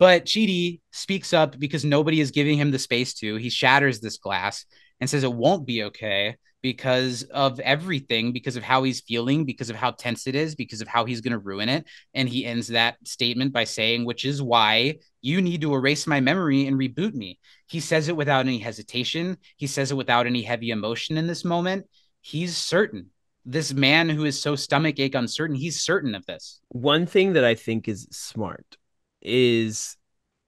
But Chidi speaks up because nobody is giving him the space to. He shatters this glass and says it won't be okay because of everything, because of how he's feeling, because of how tense it is, because of how he's going to ruin it. And he ends that statement by saying, which is why you need to erase my memory and reboot me. He says it without any hesitation. He says it without any heavy emotion in this moment. He's certain. This man who is so stomachache uncertain, he's certain of this. One thing that I think is smart is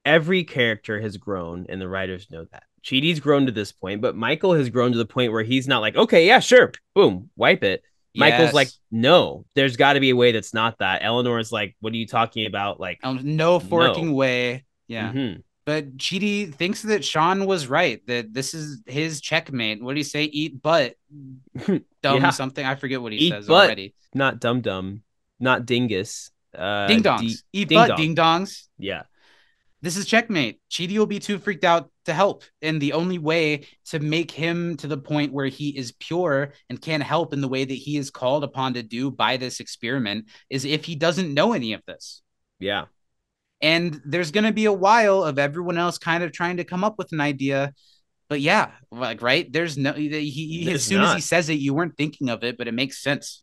every character has grown, and the writers know that. Chidi's grown to this point, but Michael has grown to the point where he's not like, okay, yeah, sure, boom, wipe it. Yes. Michael's like, no, there's got to be a way that's not that. Eleanor's like, what are you talking about? Like, no forking way. Yeah. Mm-hmm. But Chidi thinks that Sean was right, that this is his checkmate. What do you say? Eat butt. Dumb something. I forget what he says already. Not dum-dum. Not dingus. Ding-dongs. Eat ding butt, ding-dongs. Yeah. This is checkmate. Chidi will be too freaked out to help. And the only way to make him to the point where he is pure and can't help in the way that he is called upon to do by this experiment is if he doesn't know any of this. Yeah. And there's going to be a while of everyone else kind of trying to come up with an idea. But yeah, like, right? There's no, as soon as he says it, you weren't thinking of it, but it makes sense.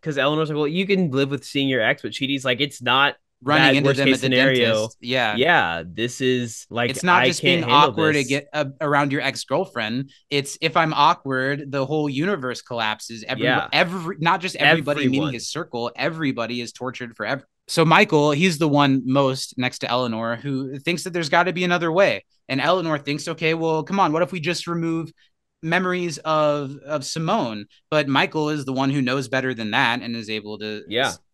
Because Eleanor's like, well, you can live with seeing your ex, but Chidi's like, it's not running into them at the dentist. Yeah. Yeah. This is like, it's not just being awkward to get around your ex-girlfriend. It's if I'm awkward, the whole universe collapses. Not just everybody meeting his circle. Everybody is tortured forever. So Michael, he's the one most next to Eleanor who thinks that there's got to be another way. And Eleanor thinks, okay, well, come on. What if we just remove memories of Simone? But Michael is the one who knows better than that and is able to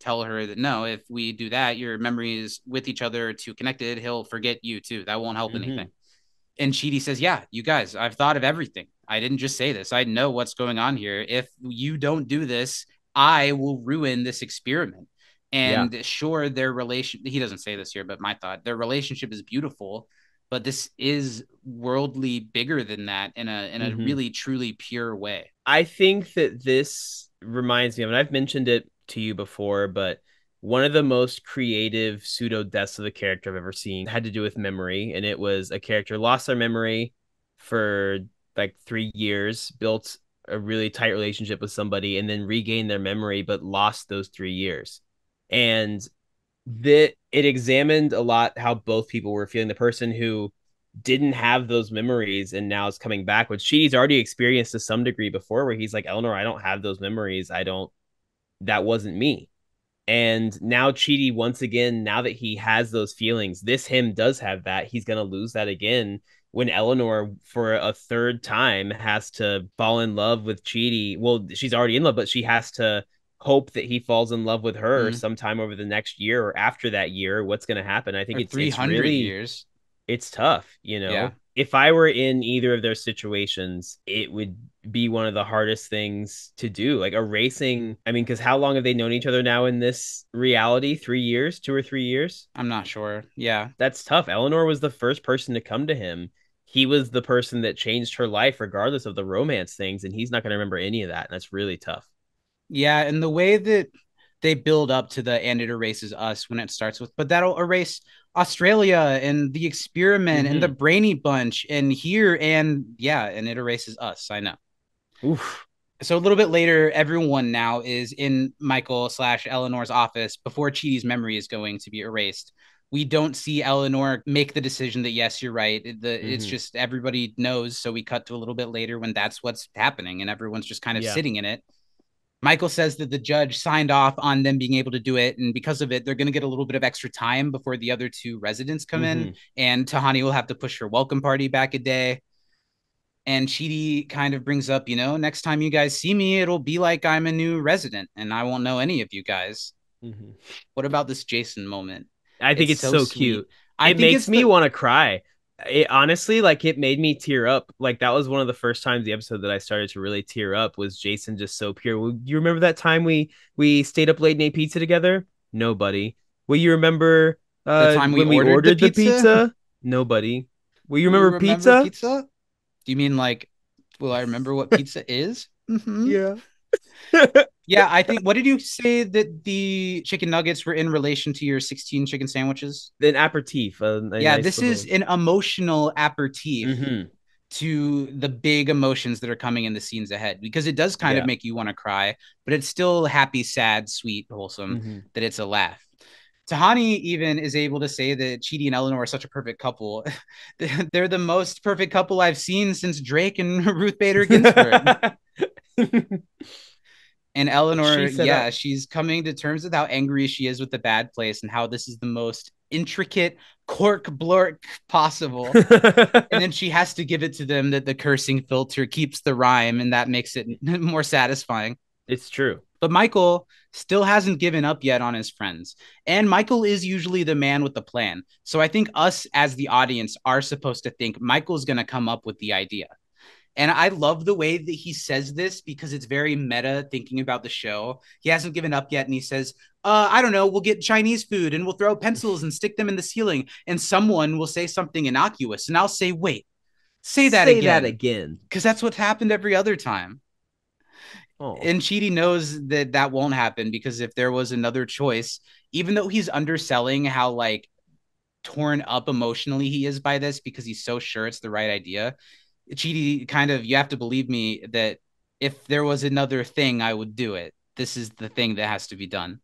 tell her that, no, if we do that, your memories with each other are too connected. He'll forget you too. That won't help anything. And Chidi says, yeah, you guys, I've thought of everything. I didn't just say this. I know what's going on here. If you don't do this, I will ruin this experiment. And sure, their relation, he doesn't say this here, but my thought, their relationship is beautiful, but this is worldly bigger than that in a really, truly pure way. I think that this reminds me of, and I've mentioned it to you before, but one of the most creative pseudo deaths of a character I've ever seen had to do with memory. And it was a character lost their memory for like 3 years, built a really tight relationship with somebody, and then regained their memory, but lost those 3 years. And it examined a lot how both people were feeling. The person who didn't have those memories and now is coming back, which she's already experienced to some degree before, where he's like, Eleanor, I don't have those memories. That wasn't me. And now Chidi, once again, now that he has those feelings, this him does have that. He's going to lose that again when Eleanor, for a third time, has to fall in love with Chidi. Well, she's already in love, but she has to hope that he falls in love with her sometime over the next year or after that year. What's going to happen? I think it's 300 really, years. It's tough. You know, if I were in either of their situations, it would be one of the hardest things to do. Like erasing. I mean, because how long have they known each other now in this reality? 3 years, 2 or 3 years? I'm not sure. Yeah, that's tough. Eleanor was the first person to come to him. He was the person that changed her life, regardless of the romance things. And he's not going to remember any of that. And that's really tough. Yeah, and the way that they build up to the "and it erases us" when it starts with, but that'll erase Australia and the experiment and the Brainy Bunch and here and it erases us. I know. Oof. So a little bit later, everyone now is in Michael/Eleanor's office before Chidi's memory is going to be erased. We don't see Eleanor make the decision that, yes, you're right. It's just everybody knows. So we cut to a little bit later when that's what's happening and everyone's just kind of sitting in it. Michael says that the judge signed off on them being able to do it. And because of it, they're going to get a little bit of extra time before the other two residents come in. And Tahani will have to push her welcome party back a day. And Chidi kind of brings up, you know, next time you guys see me, it'll be like I'm a new resident and I won't know any of you guys. Mm-hmm. What about this Jason moment? I think it's so cute. It makes me want to cry. It honestly, like, it made me tear up. Like, that was one of the first times the episode that I started to really tear up was Jason just so pure. You remember that time we stayed up late and ate pizza together? Nobody. Will you remember the time when we ordered the pizza? Nobody. Will you remember pizza? Do you mean like, will I remember what pizza is? Mm-hmm. Yeah. Yeah, I think, what did you say that the chicken nuggets were in relation to your 16 chicken sandwiches? An aperitif. Yeah, nice this little... is an emotional aperitif to the big emotions that are coming in the scenes ahead, because it does kind of make you want to cry, but it's still happy, sad, sweet, wholesome, that it's a laugh. Tahani even is able to say that Chidi and Eleanor are such a perfect couple. They're the most perfect couple I've seen since Drake and Ruth Bader Ginsburg. And Eleanor, she's coming to terms with how angry she is with the bad place and how this is the most intricate cork blork possible. And then she has to give it to them that the cursing filter keeps the rhyme and that makes it more satisfying. It's true. But Michael still hasn't given up yet on his friends. And Michael is usually the man with the plan. So I think us as the audience are supposed to think Michael's going to come up with the idea. And I love the way that he says this because it's very meta thinking about the show. He hasn't given up yet. And he says, I don't know, we'll get Chinese food and we'll throw pencils and stick them in the ceiling. And someone will say something innocuous. And I'll say, wait, say that again. Because that's what happened every other time. Oh. And Chidi knows that that won't happen because if there was another choice, even though he's underselling how like torn up emotionally he is by this because he's so sure it's the right idea. Chidi kind of, you have to believe me that if there was another thing, I would do it. This is the thing that has to be done.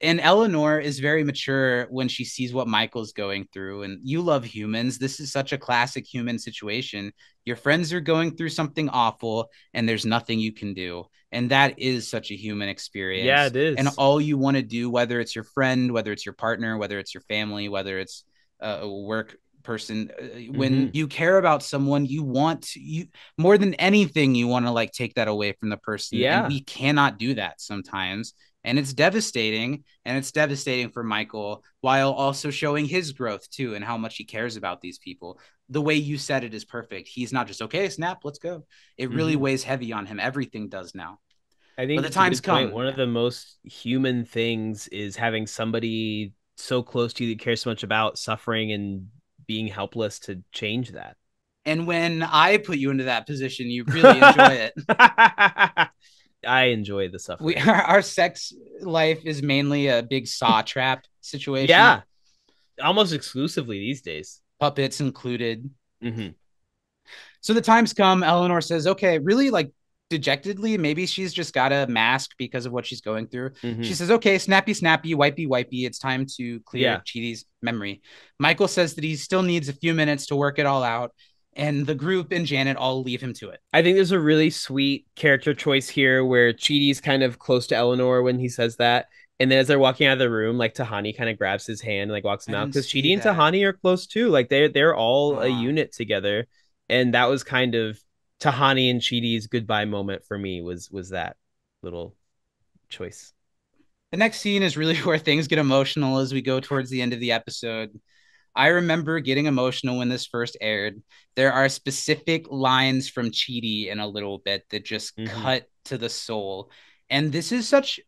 And Eleanor is very mature when she sees what Michael's going through. And you love humans. This is such a classic human situation. Your friends are going through something awful and there's nothing you can do. And that is such a human experience. Yeah, it is. And all you want to do, whether it's your friend, whether it's your partner, whether it's your family, whether it's a work person, when you care about someone, you want to, more than anything, you want to like take that away from the person. Yeah. And we cannot do that sometimes. And it's devastating. And it's devastating for Michael while also showing his growth, too, and how much he cares about these people. The way you said it is perfect. He's not just, okay, snap, let's go. It really weighs heavy on him. Everything does now. I think but the time's coming. One of the most human things is having somebody so close to you that cares so much about suffering and being helpless to change that. And when I put you into that position, you really enjoy it. I enjoy the suffering. Our sex life is mainly a big saw trap situation. Yeah, almost exclusively these days. Puppets included. So the time's come. Eleanor says, okay, really like dejectedly, maybe she's just got a mask because of what she's going through. She says, okay, snappy, wipey. It's time to clear Chidi's memory. Michael says that he still needs a few minutes to work it all out. And the group and Janet all leave him to it. I think there's a really sweet character choice here where Chidi's kind of close to Eleanor when he says that. And then as they're walking out of the room, like Tahani kind of grabs his hand and like walks him out. Because Chidi and Tahani are close too. Like they're all a unit together. And that was kind of Tahani and Chidi's goodbye moment for me was that little choice. The next scene is really where things get emotional as we go towards the end of the episode. I remember getting emotional when this first aired. There are specific lines from Chidi in a little bit that just cut to the soul. And this is such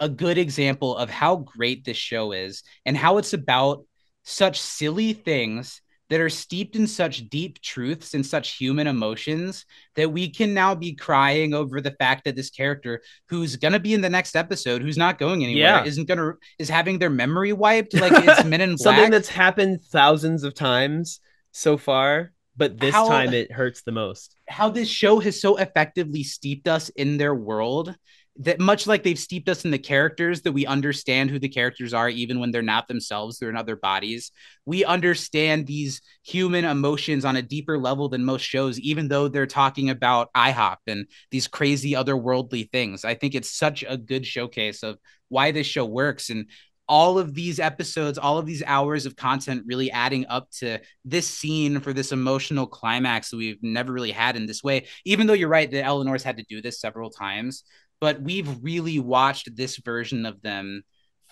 a good example of how great this show is and how it's about such silly things that are steeped in such deep truths and such human emotions that we can now be crying over the fact that this character who's going to be in the next episode, who's not going anywhere, is having their memory wiped. Like it's Men in Black. Something that's happened thousands of times so far, but this time it hurts the most. How this show has so effectively steeped us in their world that much like they've steeped us in the characters that we understand who the characters are, even when they're not themselves, they're in other bodies. We understand these human emotions on a deeper level than most shows, even though they're talking about IHOP and these crazy otherworldly things. I think it's such a good showcase of why this show works. And all of these episodes, all of these hours of content really adding up to this scene for this emotional climax that we've never really had in this way, even though you're right that Eleanor's had to do this several times. But we've really watched this version of them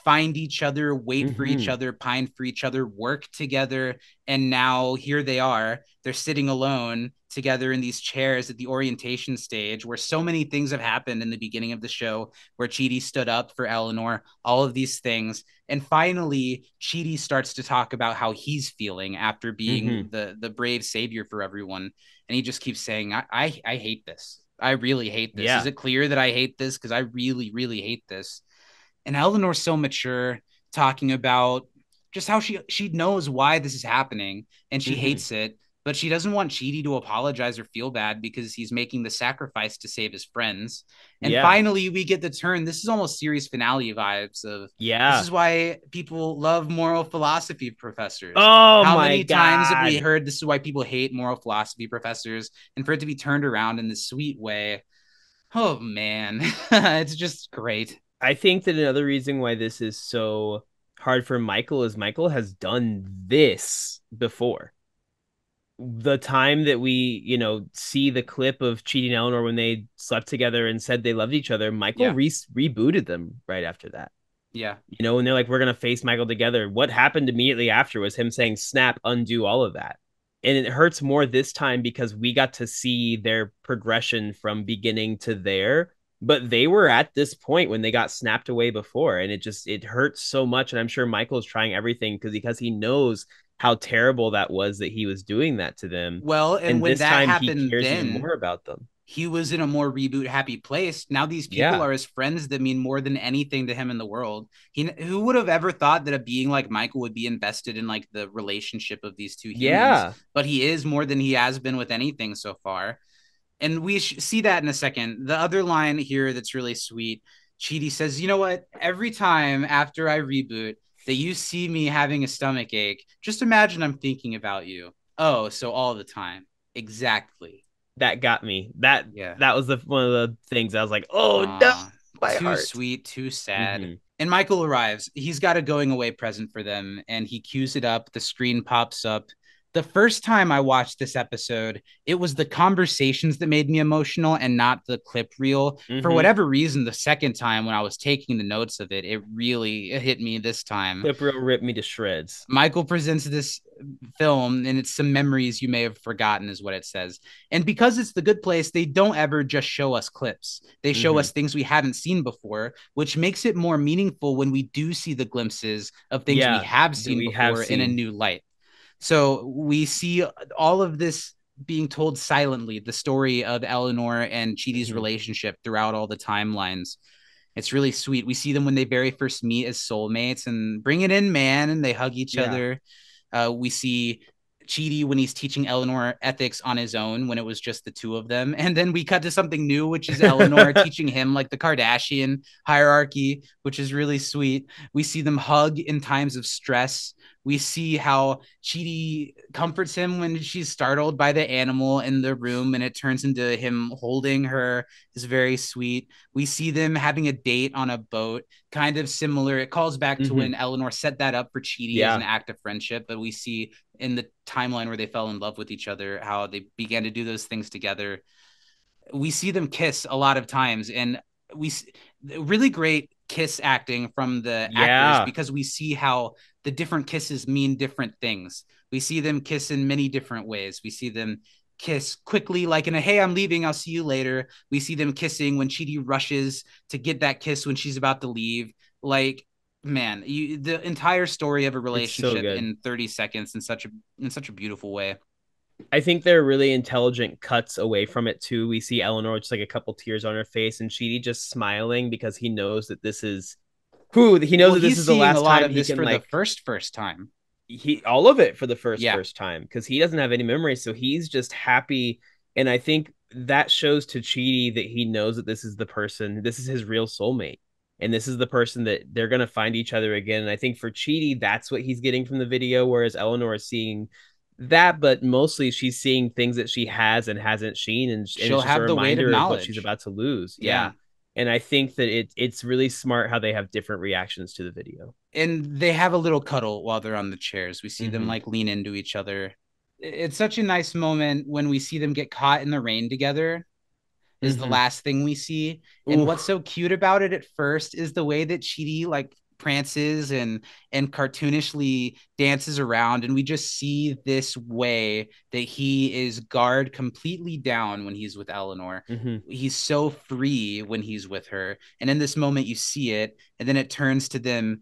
find each other, wait for each other, pine for each other, work together. And now here they are. They're sitting alone together in these chairs at the orientation stage where so many things have happened in the beginning of the show, where Chidi stood up for Eleanor, all of these things. And finally, Chidi starts to talk about how he's feeling after being the brave savior for everyone. And he just keeps saying, I hate this. I really hate this. Yeah. Is it clear that I hate this? Because I really, really hate this. And Eleanor's so mature, talking about just how she knows why this is happening and she hates it, but she doesn't want Chidi to apologize or feel bad because he's making the sacrifice to save his friends. And finally, we get the turn. This is almost series finale vibes of, this is why people love moral philosophy professors. Oh, how many times have we heard this is why people hate moral philosophy professors? And for it to be turned around in this sweet way, oh, man, it's just great. I think that another reason why this is so hard for Michael is Michael has done this before. The time that we, you know, see the clip of Chidi and Eleanor when they slept together and said they loved each other, Michael rebooted them right after that. Yeah. You know, and they're like, we're going to face Michael together. What happened immediately after was him saying, snap, undo all of that. And it hurts more this time because we got to see their progression from beginning to there. But they were at this point when they got snapped away before, and it hurts so much. And I'm sure Michael's trying everything because he knows how terrible that was that he was doing that to them. Well, and when that happened, he cares even more about them. He was in a more reboot happy place. Now these people are his friends that mean more than anything to him in the world. Who would have ever thought that a being like Michael would be invested in like the relationship of these two humans? Yeah. But he is more than he has been with anything so far. And we see that in a second. The other line here that's really sweet, Chidi says, you know what? Every time after I reboot that you see me having a stomach ache, just imagine I'm thinking about you. Oh, so all the time. Exactly. That got me. That was one of the things I was like, oh, no. My too heart. Sweet, too sad. And Michael arrives. He's got a going away present for them. And he cues it up. The screen pops up. The first time I watched this episode, it was the conversations that made me emotional and not the clip reel. For whatever reason, the second time when I was taking the notes of it, it really hit me this time. Clip reel ripped me to shreds. Michael presents this film, and it's some memories you may have forgotten is what it says. And because it's The Good Place, they don't ever just show us clips. They show us things we haven't seen before, which makes it more meaningful when we do see the glimpses of things we have seen in a new light. So we see all of this being told silently, the story of Eleanor and Chidi's relationship throughout all the timelines. It's really sweet. We see them when they very first meet as soulmates and bring it in, man, and they hug each other. We see Chidi when he's teaching Eleanor ethics on his own when it was just the two of them. And then we cut to something new, which is Eleanor teaching him like the Kardashian hierarchy, which is really sweet. We see them hug in times of stress. We see how Chidi comforts him when she's startled by the animal in the room and it turns into him holding her. It's very sweet. We see them having a date on a boat, kind of similar. It calls back to when Eleanor set that up for Chidi as an act of friendship. But we see in the timeline where they fell in love with each other, how they began to do those things together. We see them kiss a lot of times. And we really great kiss acting from the actors because we see how the different kisses mean different things. We see them kiss in many different ways. We see them kiss quickly, like in a, hey, I'm leaving, I'll see you later. We see them kissing when Chidi rushes to get that kiss when she's about to leave. Like, man, the entire story of a relationship in 30 seconds in such a beautiful way. I think they're really intelligent cuts away from it too. We see Eleanor just like a couple tears on her face and Chidi just smiling because he knows that this is the last a lot time of this for like, the first time. He all of it for the first time because he doesn't have any memories, so he's just happy. And I think that shows to Chidi that he knows that this is the person, this is his real soulmate, and this is the person that they're gonna find each other again. And I think for Chidi, that's what he's getting from the video, whereas Eleanor is seeing that, but mostly she's seeing things that she has and hasn't seen, and she'll have the weight of knowledge what she's about to lose. Yeah. And I think that it's really smart how they have different reactions to the video. And they have a little cuddle while they're on the chairs. We see them like lean into each other. It's such a nice moment when we see them get caught in the rain together is the last thing we see. And what's so cute about it at first is the way that Chidi like prances and cartoonishly dances around. And we just see this way that he is guard completely down when he's with Eleanor. He's so free when he's with her. And in this moment you see it, and then it turns to them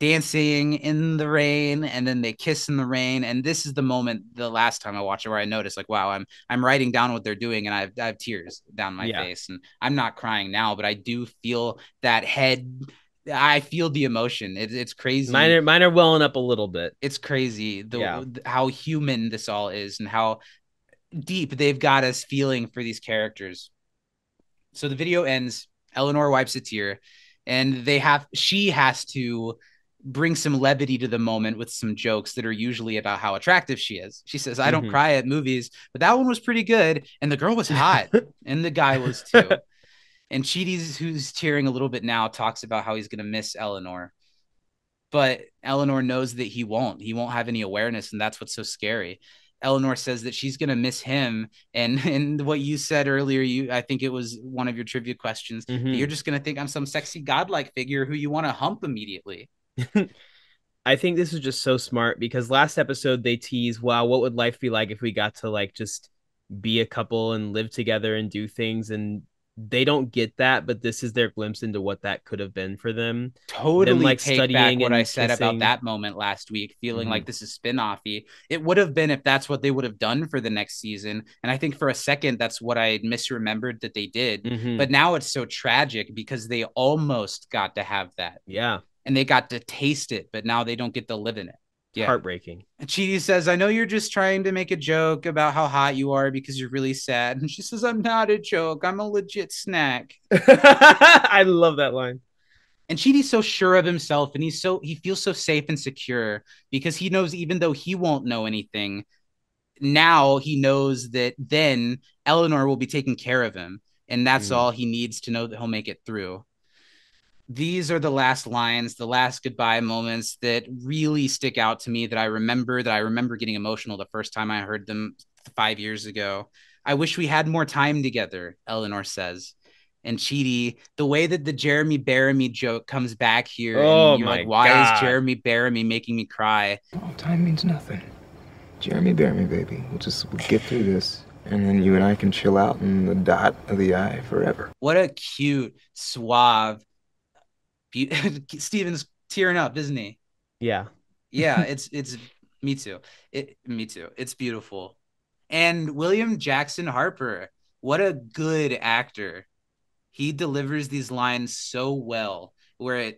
dancing in the rain, and then they kiss in the rain. And this is the moment, the last time I watched it, where I noticed, like, wow, I'm writing down what they're doing, and I have tears down my face. And I'm not crying now, but I do feel that head. I feel the emotion. It's crazy. Mine are welling up a little bit. It's crazy how human this all is and how deep they've got us feeling for these characters. So the video ends. Eleanor wipes a tear, and she has to bring some levity to the moment with some jokes that are usually about how attractive she is. She says, I don't cry at movies, but that one was pretty good. And the girl was hot and the guy was too. And Chidi's, who's tearing a little bit now, talks about how he's going to miss Eleanor, but Eleanor knows that he won't have any awareness. And that's what's so scary. Eleanor says that she's going to miss him. And what you said earlier, I think it was one of your trivia questions. You're just going to think I'm some sexy godlike figure who you want to hump immediately. I think this is just so smart, because last episode they tease, wow, what would life be like if we got to like just be a couple and live together and do things, and they don't get that, but this is their glimpse into what that could have been for them. Totally them, like, take back what I said about that moment last week, feeling like this is spin-offy. It would have been if that's what they would have done for the next season. And I think for a second, that's what I misremembered that they did. But now it's so tragic because they almost got to have that. Yeah. And they got to taste it, but now they don't get to live in it. Yeah. Heartbreaking. Chidi says, I know you're just trying to make a joke about how hot you are because you're really sad. And she says, I'm not a joke. I'm a legit snack. I love that line. And Chidi's so sure of himself, and he feels so safe and secure because he knows, even though he won't know anything, now he knows that then Eleanor will be taking care of him. And that's all he needs to know, that he'll make it through. These are the last lines, the last goodbye moments that really stick out to me, that I remember getting emotional the first time I heard them 5 years ago. I wish we had more time together, Eleanor says. And Chidi, the way that the Jeremy Bearamy joke comes back here. Oh, and you're like, why is Jeremy Bearamy making me cry? Oh, time means nothing. Jeremy Bearamy, baby. We'll get through this. And then you and I can chill out in the dot of the eye forever. What a cute, suave, Steven's tearing up, isn't he? Yeah. It's me too. It's beautiful. And William Jackson Harper, what a good actor. He delivers these lines so well, where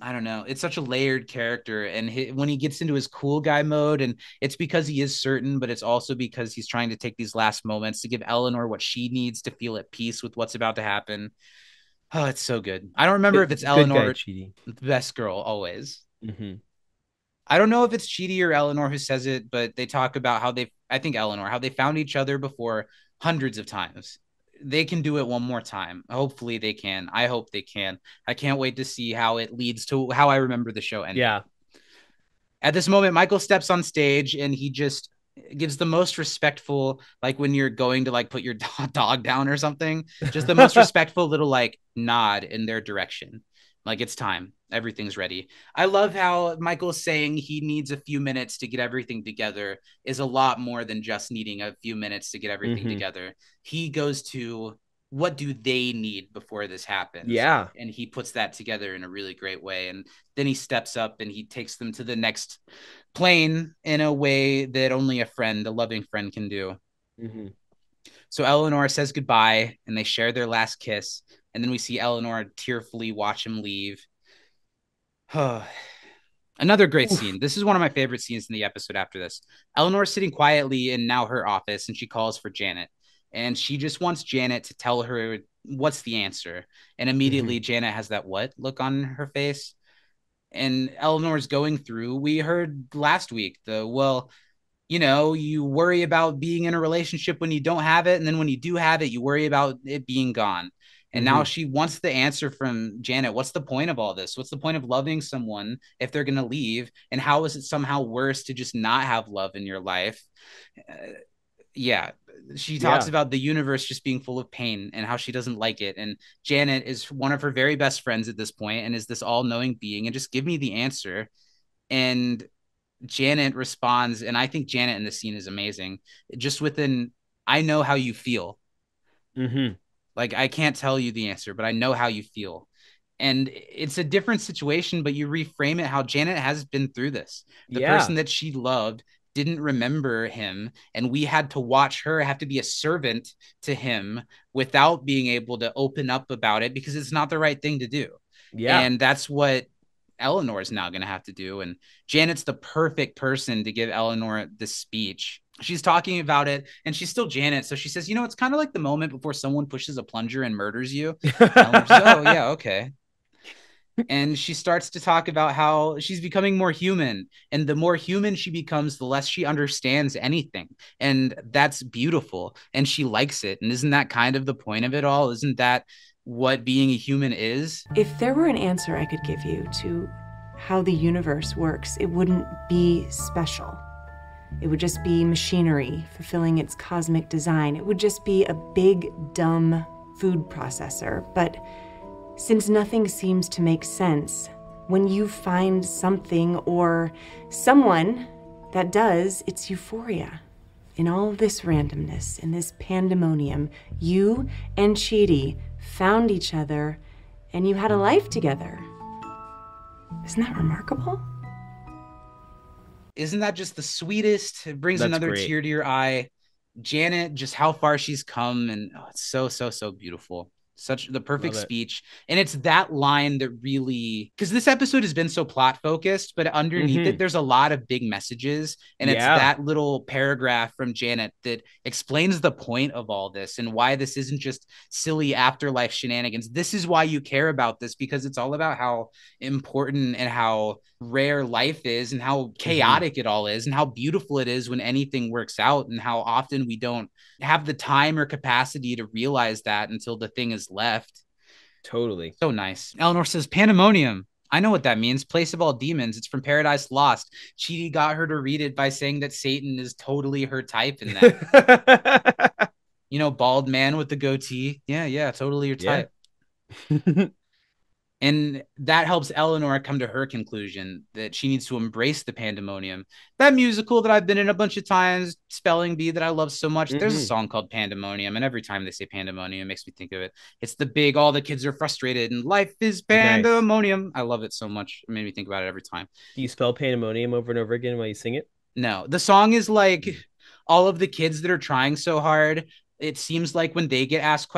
I don't know, it's such a layered character. And when he gets into his cool guy mode, and it's because he is certain, but it's also because he's trying to take these last moments to give Eleanor what she needs to feel at peace with what's about to happen. Oh, it's so good. I don't remember if it's Eleanor or Chidi. The best girl always. I don't know if it's Chidi or Eleanor who says it, but they talk about how they found each other before hundreds of times. They can do it one more time. Hopefully they can. I hope they can. I can't wait to see how it leads to how I remember the show ending. Yeah. At this moment, Michael steps on stage, and he just gives the most respectful, like when you're going to like put your dog down or something, just the most respectful little like nod in their direction. Like, it's time. Everything's ready. I love how Michael's saying he needs a few minutes to get everything together is a lot more than just needing a few minutes to get everything together. He goes to what do they need before this happens? Yeah. And he puts that together in a really great way. And then he steps up and he takes them to the next plane in a way that only a loving friend can do. So Eleanor says goodbye, and they share their last kiss. And then we see Eleanor tearfully watch him leave. Another great scene. This is one of my favorite scenes in the episode after this. Eleanor's sitting quietly in now her office, and she calls for Janet. And she just wants Janet to tell her what's the answer. And immediately Janet has that what look on her face. And Eleanor's going through, we heard last week, you worry about being in a relationship when you don't have it. And then when you do have it, you worry about it being gone. And now she wants the answer from Janet. What's the point of all this? What's the point of loving someone if they're going to leave? And how is it somehow worse to just not have love in your life? Yeah. She talks about the universe just being full of pain and how she doesn't like it. And Janet is one of her very best friends at this point and is this all-knowing being and just give me the answer. And Janet responds. And I think Janet in the scene is amazing. Just within, I know how you feel. Mm-hmm. Like, I can't tell you the answer, but I know how you feel. And it's a different situation, but you reframe it how Janet has been through this. The person that she loved didn't remember him. And we had to watch her have to be a servant to him without being able to open up about it because it's not the right thing to do. Yeah. And that's what Eleanor is now going to have to do. And Janet's the perfect person to give Eleanor this speech. She's talking about it and she's still Janet. So she says, you know, it's kind of like the moment before someone pushes a plunger and murders you. And oh, yeah, okay. And she starts to talk about how she's becoming more human. And the more human she becomes, the less she understands anything. And that's beautiful. And she likes it. And isn't that kind of the point of it all? Isn't that what being a human is? If there were an answer I could give you to how the universe works, it wouldn't be special. It would just be machinery fulfilling its cosmic design. It would just be a big, dumb food processor. But since nothing seems to make sense, when you find something or someone that does, it's euphoria. In all this randomness, in this pandemonium, you and Chidi found each other and you had a life together. Isn't that remarkable? Isn't that just the sweetest? It brings another tear to your eye. Janet, just how far she's come. And oh, it's so, so, so beautiful. Such the perfect speech. And it's that line that really, because this episode has been so plot focused, but underneath it, there's a lot of big messages. And it's that little paragraph from Janet that explains the point of all this and why this isn't just silly afterlife shenanigans. This is why you care about this, because it's all about how important and how rare life is and how chaotic it all is and how beautiful it is when anything works out and how often we don't have the time or capacity to realize that until the thing is left. Totally. So nice. Eleanor says, pandemonium. I know what that means. Place of all demons. It's from Paradise Lost. Chidi got her to read it by saying that Satan is totally her type in that. You know, bald man with the goatee. Yeah, yeah, totally your type. Yeah. And that helps Eleanor come to her conclusion that she needs to embrace the pandemonium. That musical that I've been in a bunch of times, Spelling Bee, that I love so much, there's a song called Pandemonium. And every time they say pandemonium, it makes me think of it. It's the big, all the kids are frustrated and life is pandemonium. Nice. I love it so much. It made me think about it every time. Do you spell pandemonium over and over again while you sing it? No. The song is like all of the kids that are trying so hard. It seems like when they get asked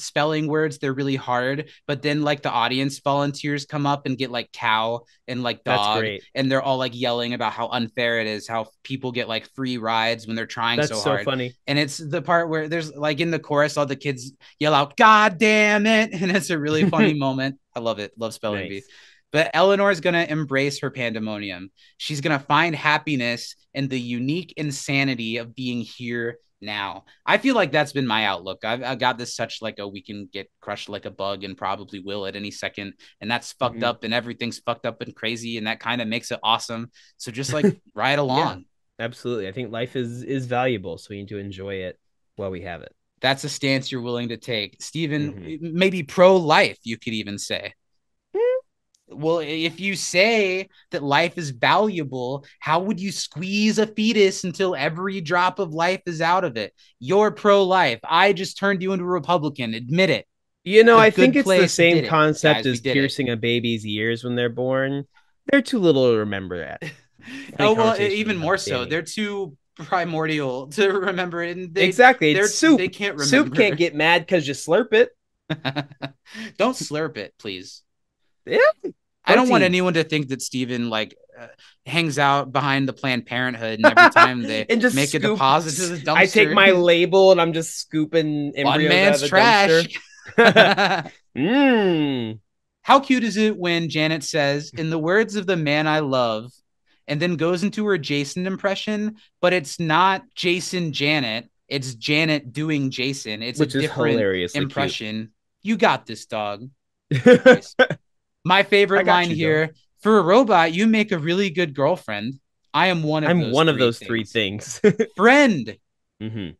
spelling words, they're really hard. But then like the audience volunteers come up and get like cow and like dog. And they're all like yelling about how unfair it is, how people get like free rides when they're trying so hard. That's so funny. And it's the part where there's like in the chorus, all the kids yell out, God damn it. And it's a really funny moment. I love it. Love Spelling Bee. But Eleanor is going to embrace her pandemonium. She's going to find happiness in the unique insanity of being here now. I feel like that's been my outlook. I've got this such like a, we can get crushed like a bug and probably will at any second. And that's fucked up and everything's fucked up and crazy. And that kind of makes it awesome. So just like ride along. Yeah, absolutely. I think life is valuable. So we need to enjoy it while we have it. That's a stance you're willing to take. Stephen, maybe pro-life, you could even say. Well, if you say that life is valuable, how would you squeeze a fetus until every drop of life is out of it? You're pro-life. I just turned you into a Republican. Admit it. You know, I think it's the same concept as piercing a baby's ears when they're born. They're too little to remember that. Oh, well, even more so. They're too primordial to remember it. And exactly. It's soup. They can't remember. Soup can't get mad because you slurp it. Don't slurp it, please. Yeah. I don't want anyone to think that Stephen like hangs out behind the Planned Parenthood and every time they and just make a deposit to the dumpster. I take my label and I'm just scooping embryos one man's out of trash. How cute is it when Janet says, in the words of the man I love, and then goes into her Jason impression, but it's not Jason Janet. It's Janet doing Jason. It's which a different impression. Cute. You got this, dog. My favorite line here. Dog. For a robot, you make a really good girlfriend. I am one of those three things. Friend.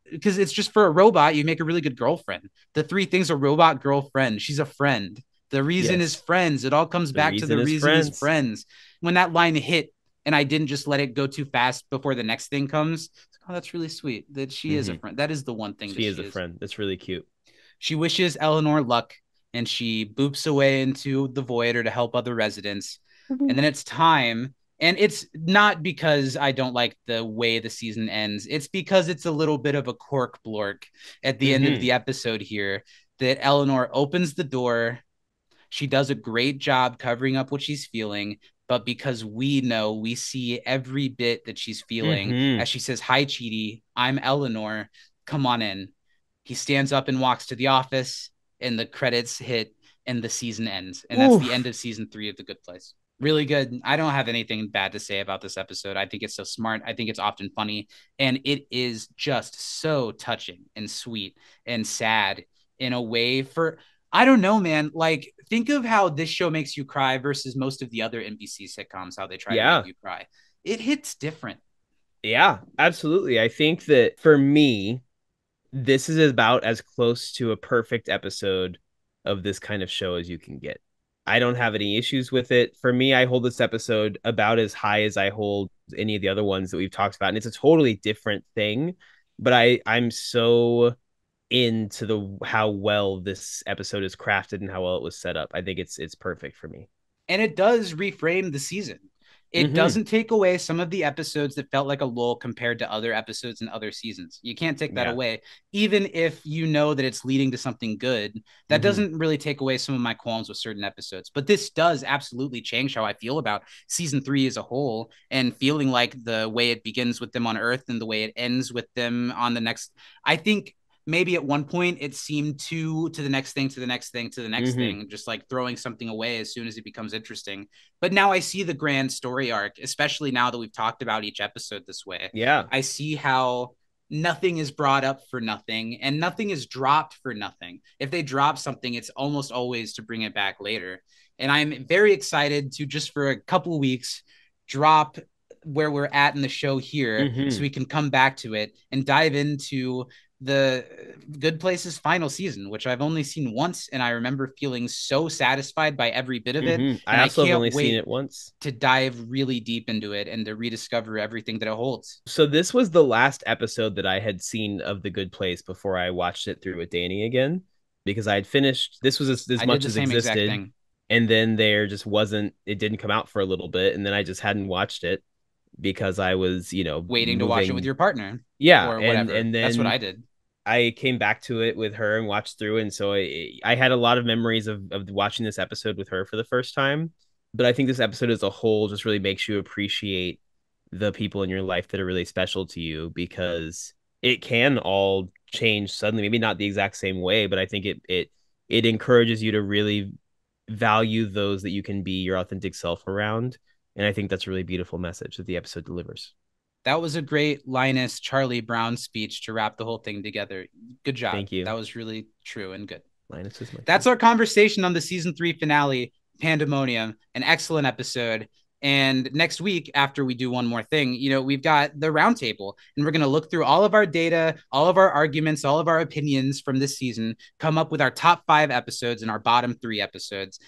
Because it's just for a robot, you make a really good girlfriend. The three things a robot girlfriend. She's a friend. The reason is friends. It all comes back to the reason is friends. When that line hit and I didn't just let it go too fast before the next thing comes. Oh, that's really sweet that she is a friend. That is the one thing. She is a friend. That's really cute. She wishes Eleanor luck and she boops away into the void or to help other residents. And then it's time. And it's not because I don't like the way the season ends. It's because it's a little bit of a cork blork at the end of the episode here that Eleanor opens the door. She does a great job covering up what she's feeling. But because we know, we see every bit that she's feeling as she says, hi, Chidi, I'm Eleanor. Come on in. He stands up and walks to the office and the credits hit and the season ends. And that's the end of season 3 of The Good Place. Really good. I don't have anything bad to say about this episode. I think it's so smart. I think it's often funny. And it is just so touching and sweet and sad in a way for, I don't know, man. Like, think of how this show makes you cry versus most of the other NBC sitcoms, how they try to make you cry. It hits different. Yeah, absolutely. I think that for me, this is about as close to a perfect episode of this kind of show as you can get. I don't have any issues with it. For me, I hold this episode about as high as I hold any of the other ones that we've talked about. And it's a totally different thing, but I'm so into how well this episode is crafted and how well it was set up. I think it's perfect for me. And it does reframe the season. It doesn't take away some of the episodes that felt like a lull compared to other episodes and other seasons. You can't take that away. Even if you know that it's leading to something good, that doesn't really take away some of my qualms with certain episodes. But this does absolutely change how I feel about season 3 as a whole and feeling like the way it begins with them on Earth and the way it ends with them on the next. I think maybe at one point it seemed to the next thing, to the next thing, to the next thing, just like throwing something away as soon as it becomes interesting. But now I see the grand story arc, especially now that we've talked about each episode this way. Yeah. I see how nothing is brought up for nothing and nothing is dropped for nothing. If they drop something, it's almost always to bring it back later. And I'm very excited to just for a couple of weeks drop where we're at in the show here so we can come back to it and dive into The Good Place's final season, which I've only seen once, and I remember feeling so satisfied by every bit of it. I also have only seen it once. To dive really deep into it and to rediscover everything that it holds. So this was the last episode that I had seen of The Good Place before I watched it through with Danny again, because I had finished. This was as much as existed, and then there just wasn't. It didn't come out for a little bit, and then I just hadn't watched it because I was, waiting to watch it with your partner. Yeah, or whatever. And then that's what I did. I came back to it with her and watched through. And so I had a lot of memories of watching this episode with her for the first time. But I think this episode as a whole just really makes you appreciate the people in your life that are really special to you, because it can all change suddenly. Maybe not the exact same way, but I think it encourages you to really value those that you can be your authentic self around. And I think that's a really beautiful message that the episode delivers. That was a great Linus Charlie Brown speech to wrap the whole thing together. Good job. Thank you. That was really true and good. Linus is my That's favorite. Our conversation on the season 3 finale, Pandemonium, an excellent episode. And next week, after we do one more thing, we've got the roundtable, and we're going to look through all of our data, all of our arguments, all of our opinions from this season, come up with our top 5 episodes and our bottom 3 episodes,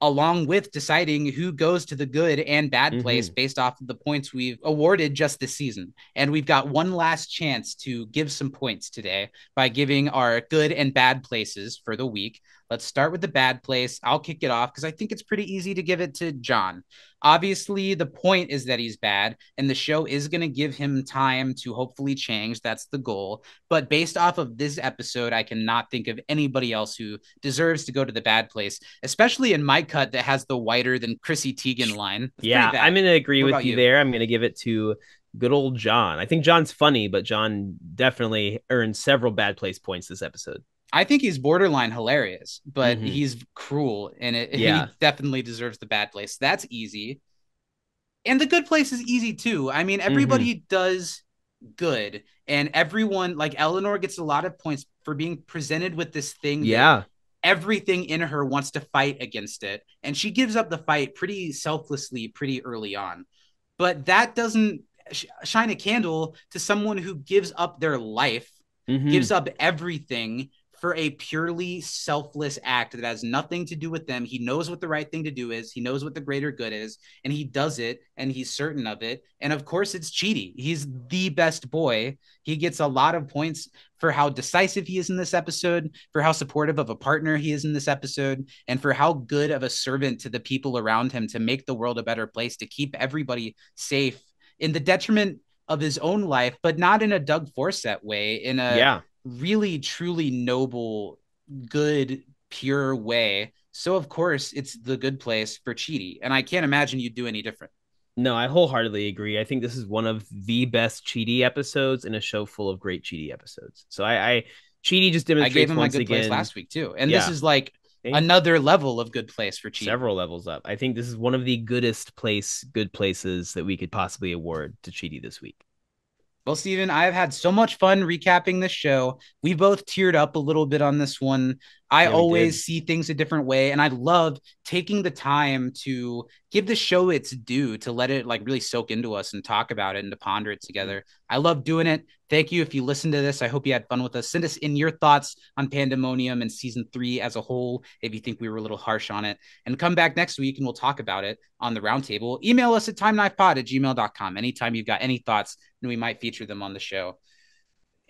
along with deciding who goes to the good and bad place based off of the points we've awarded just this season. And we've got one last chance to give some points today by giving our good and bad places for the week. Let's start with the bad place. I'll kick it off because I think it's pretty easy to give it to John. Obviously, the point is that he's bad, and the show is going to give him time to hopefully change. That's the goal. But based off of this episode, I cannot think of anybody else who deserves to go to the bad place, especially in my cut that has the whiter than Chrissy Teigen line. That's I'm going to agree with you there. I'm going to give it to good old John. I think John's funny, but John definitely earned several bad place points this episode. I think he's borderline hilarious, but he's cruel, and he definitely deserves the bad place. That's easy. And the good place is easy, too. I mean, everybody does good. And everyone, like Eleanor gets a lot of points for being presented with this thing. Yeah. Everything in her wants to fight against it. And she gives up the fight pretty selflessly, pretty early on. But that doesn't shine a candle to someone who gives up their life, gives up everything for a purely selfless act that has nothing to do with them. He knows what the right thing to do is. He knows what the greater good is, and he does it, and he's certain of it. And of course it's Chidi. He's the best boy. He gets a lot of points for how decisive he is in this episode, for how supportive of a partner he is in this episode, and for how good of a servant to the people around him to make the world a better place, to keep everybody safe in the detriment of his own life, but not in a Doug Forsett way, in a really, truly noble, good, pure way. So of course it's the good place for Chidi. And I can't imagine you'd do any different. No, I wholeheartedly agree. I think this is one of the best Chidi episodes in a show full of great Chidi episodes. So I Chidi just demonstrates I gave him once my good again. Place last week too. And this is like another level of good place for Chidi. Several levels up. I think this is one of the goodest good places that we could possibly award to Chidi this week. Well, Stephen, I've had so much fun recapping this show. We both teared up a little bit on this one. I always see things a different way, and I love taking the time to give the show its due, to let it like really soak into us and talk about it and to ponder it together. I love doing it. Thank you if you listened to this. I hope you had fun with us. Send us in your thoughts on Pandemonium and season 3 as a whole if you think we were a little harsh on it. And come back next week and we'll talk about it on the roundtable. Email us at timeknifepod@gmail.com anytime you've got any thoughts, and we might feature them on the show.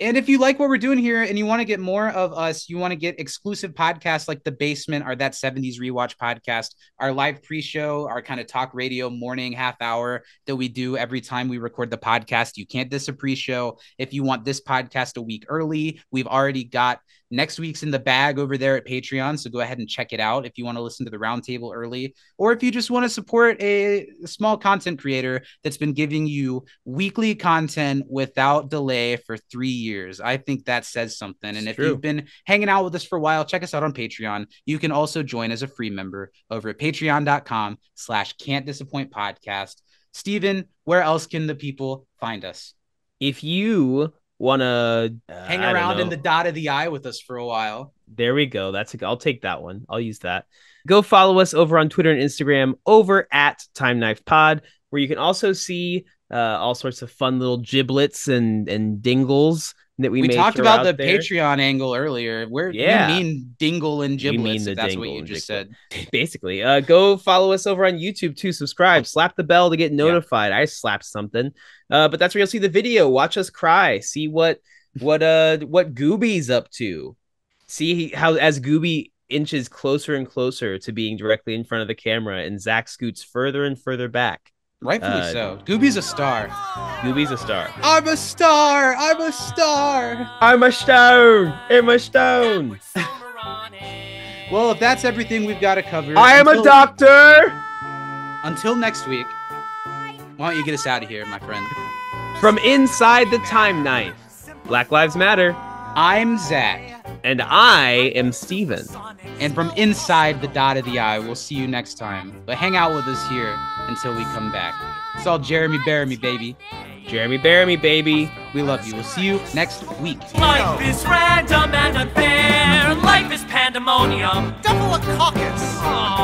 And if you like what we're doing here and you want to get more of us, you want to get exclusive podcasts like The Basement, our That 70s Rewatch podcast, our live pre-show, our kind of talk radio morning half hour that we do every time we record the podcast. You can't miss a pre-show. If you want this podcast a week early, we've already got next week's in the bag over there at Patreon, so go ahead and check it out if you want to listen to the roundtable early, or if you just want to support a small content creator that's been giving you weekly content without delay for 3 years. I think that says something. And if you've been hanging out with us for a while, check us out on Patreon. You can also join as a free member over at patreon.com/can'tdisappointpodcast. Stephen, where else can the people find us? If you want to hang around in the dot of the eye with us for a while. There we go. I'll take that one. I'll use that. Go follow us over on Twitter and Instagram over at Time Knife Pod, where you can also see all sorts of fun little giblets and dingles that we talked about the there. Patreon angle earlier. You mean dingle and giblets, if that's what you just said. Basically, go follow us over on YouTube too. Subscribe, slap the bell to get notified. I slapped something, but that's where you'll see the video. Watch us cry. See what Gooby's up to. See how as Gooby inches closer and closer to being directly in front of the camera, and Zach scoots further and further back. Rightfully so. Gooby's a star. Gooby's a star. I'm a star. I'm a star. I'm a stone. I'm a stone. Well, if that's everything we've got to cover. I am a doctor. Until next week, why don't you get us out of here, my friend? From inside the Time Knife, Black Lives Matter. I'm Zach. And I am Steven. And from inside the dot of the eye, we'll see you next time. But hang out with us here until we come back. It's all Jeremy Bearamy, baby. Jeremy Bearamy, baby. We love you. We'll see you next week. Life is random and unfair. Life is pandemonium. Double a caucus.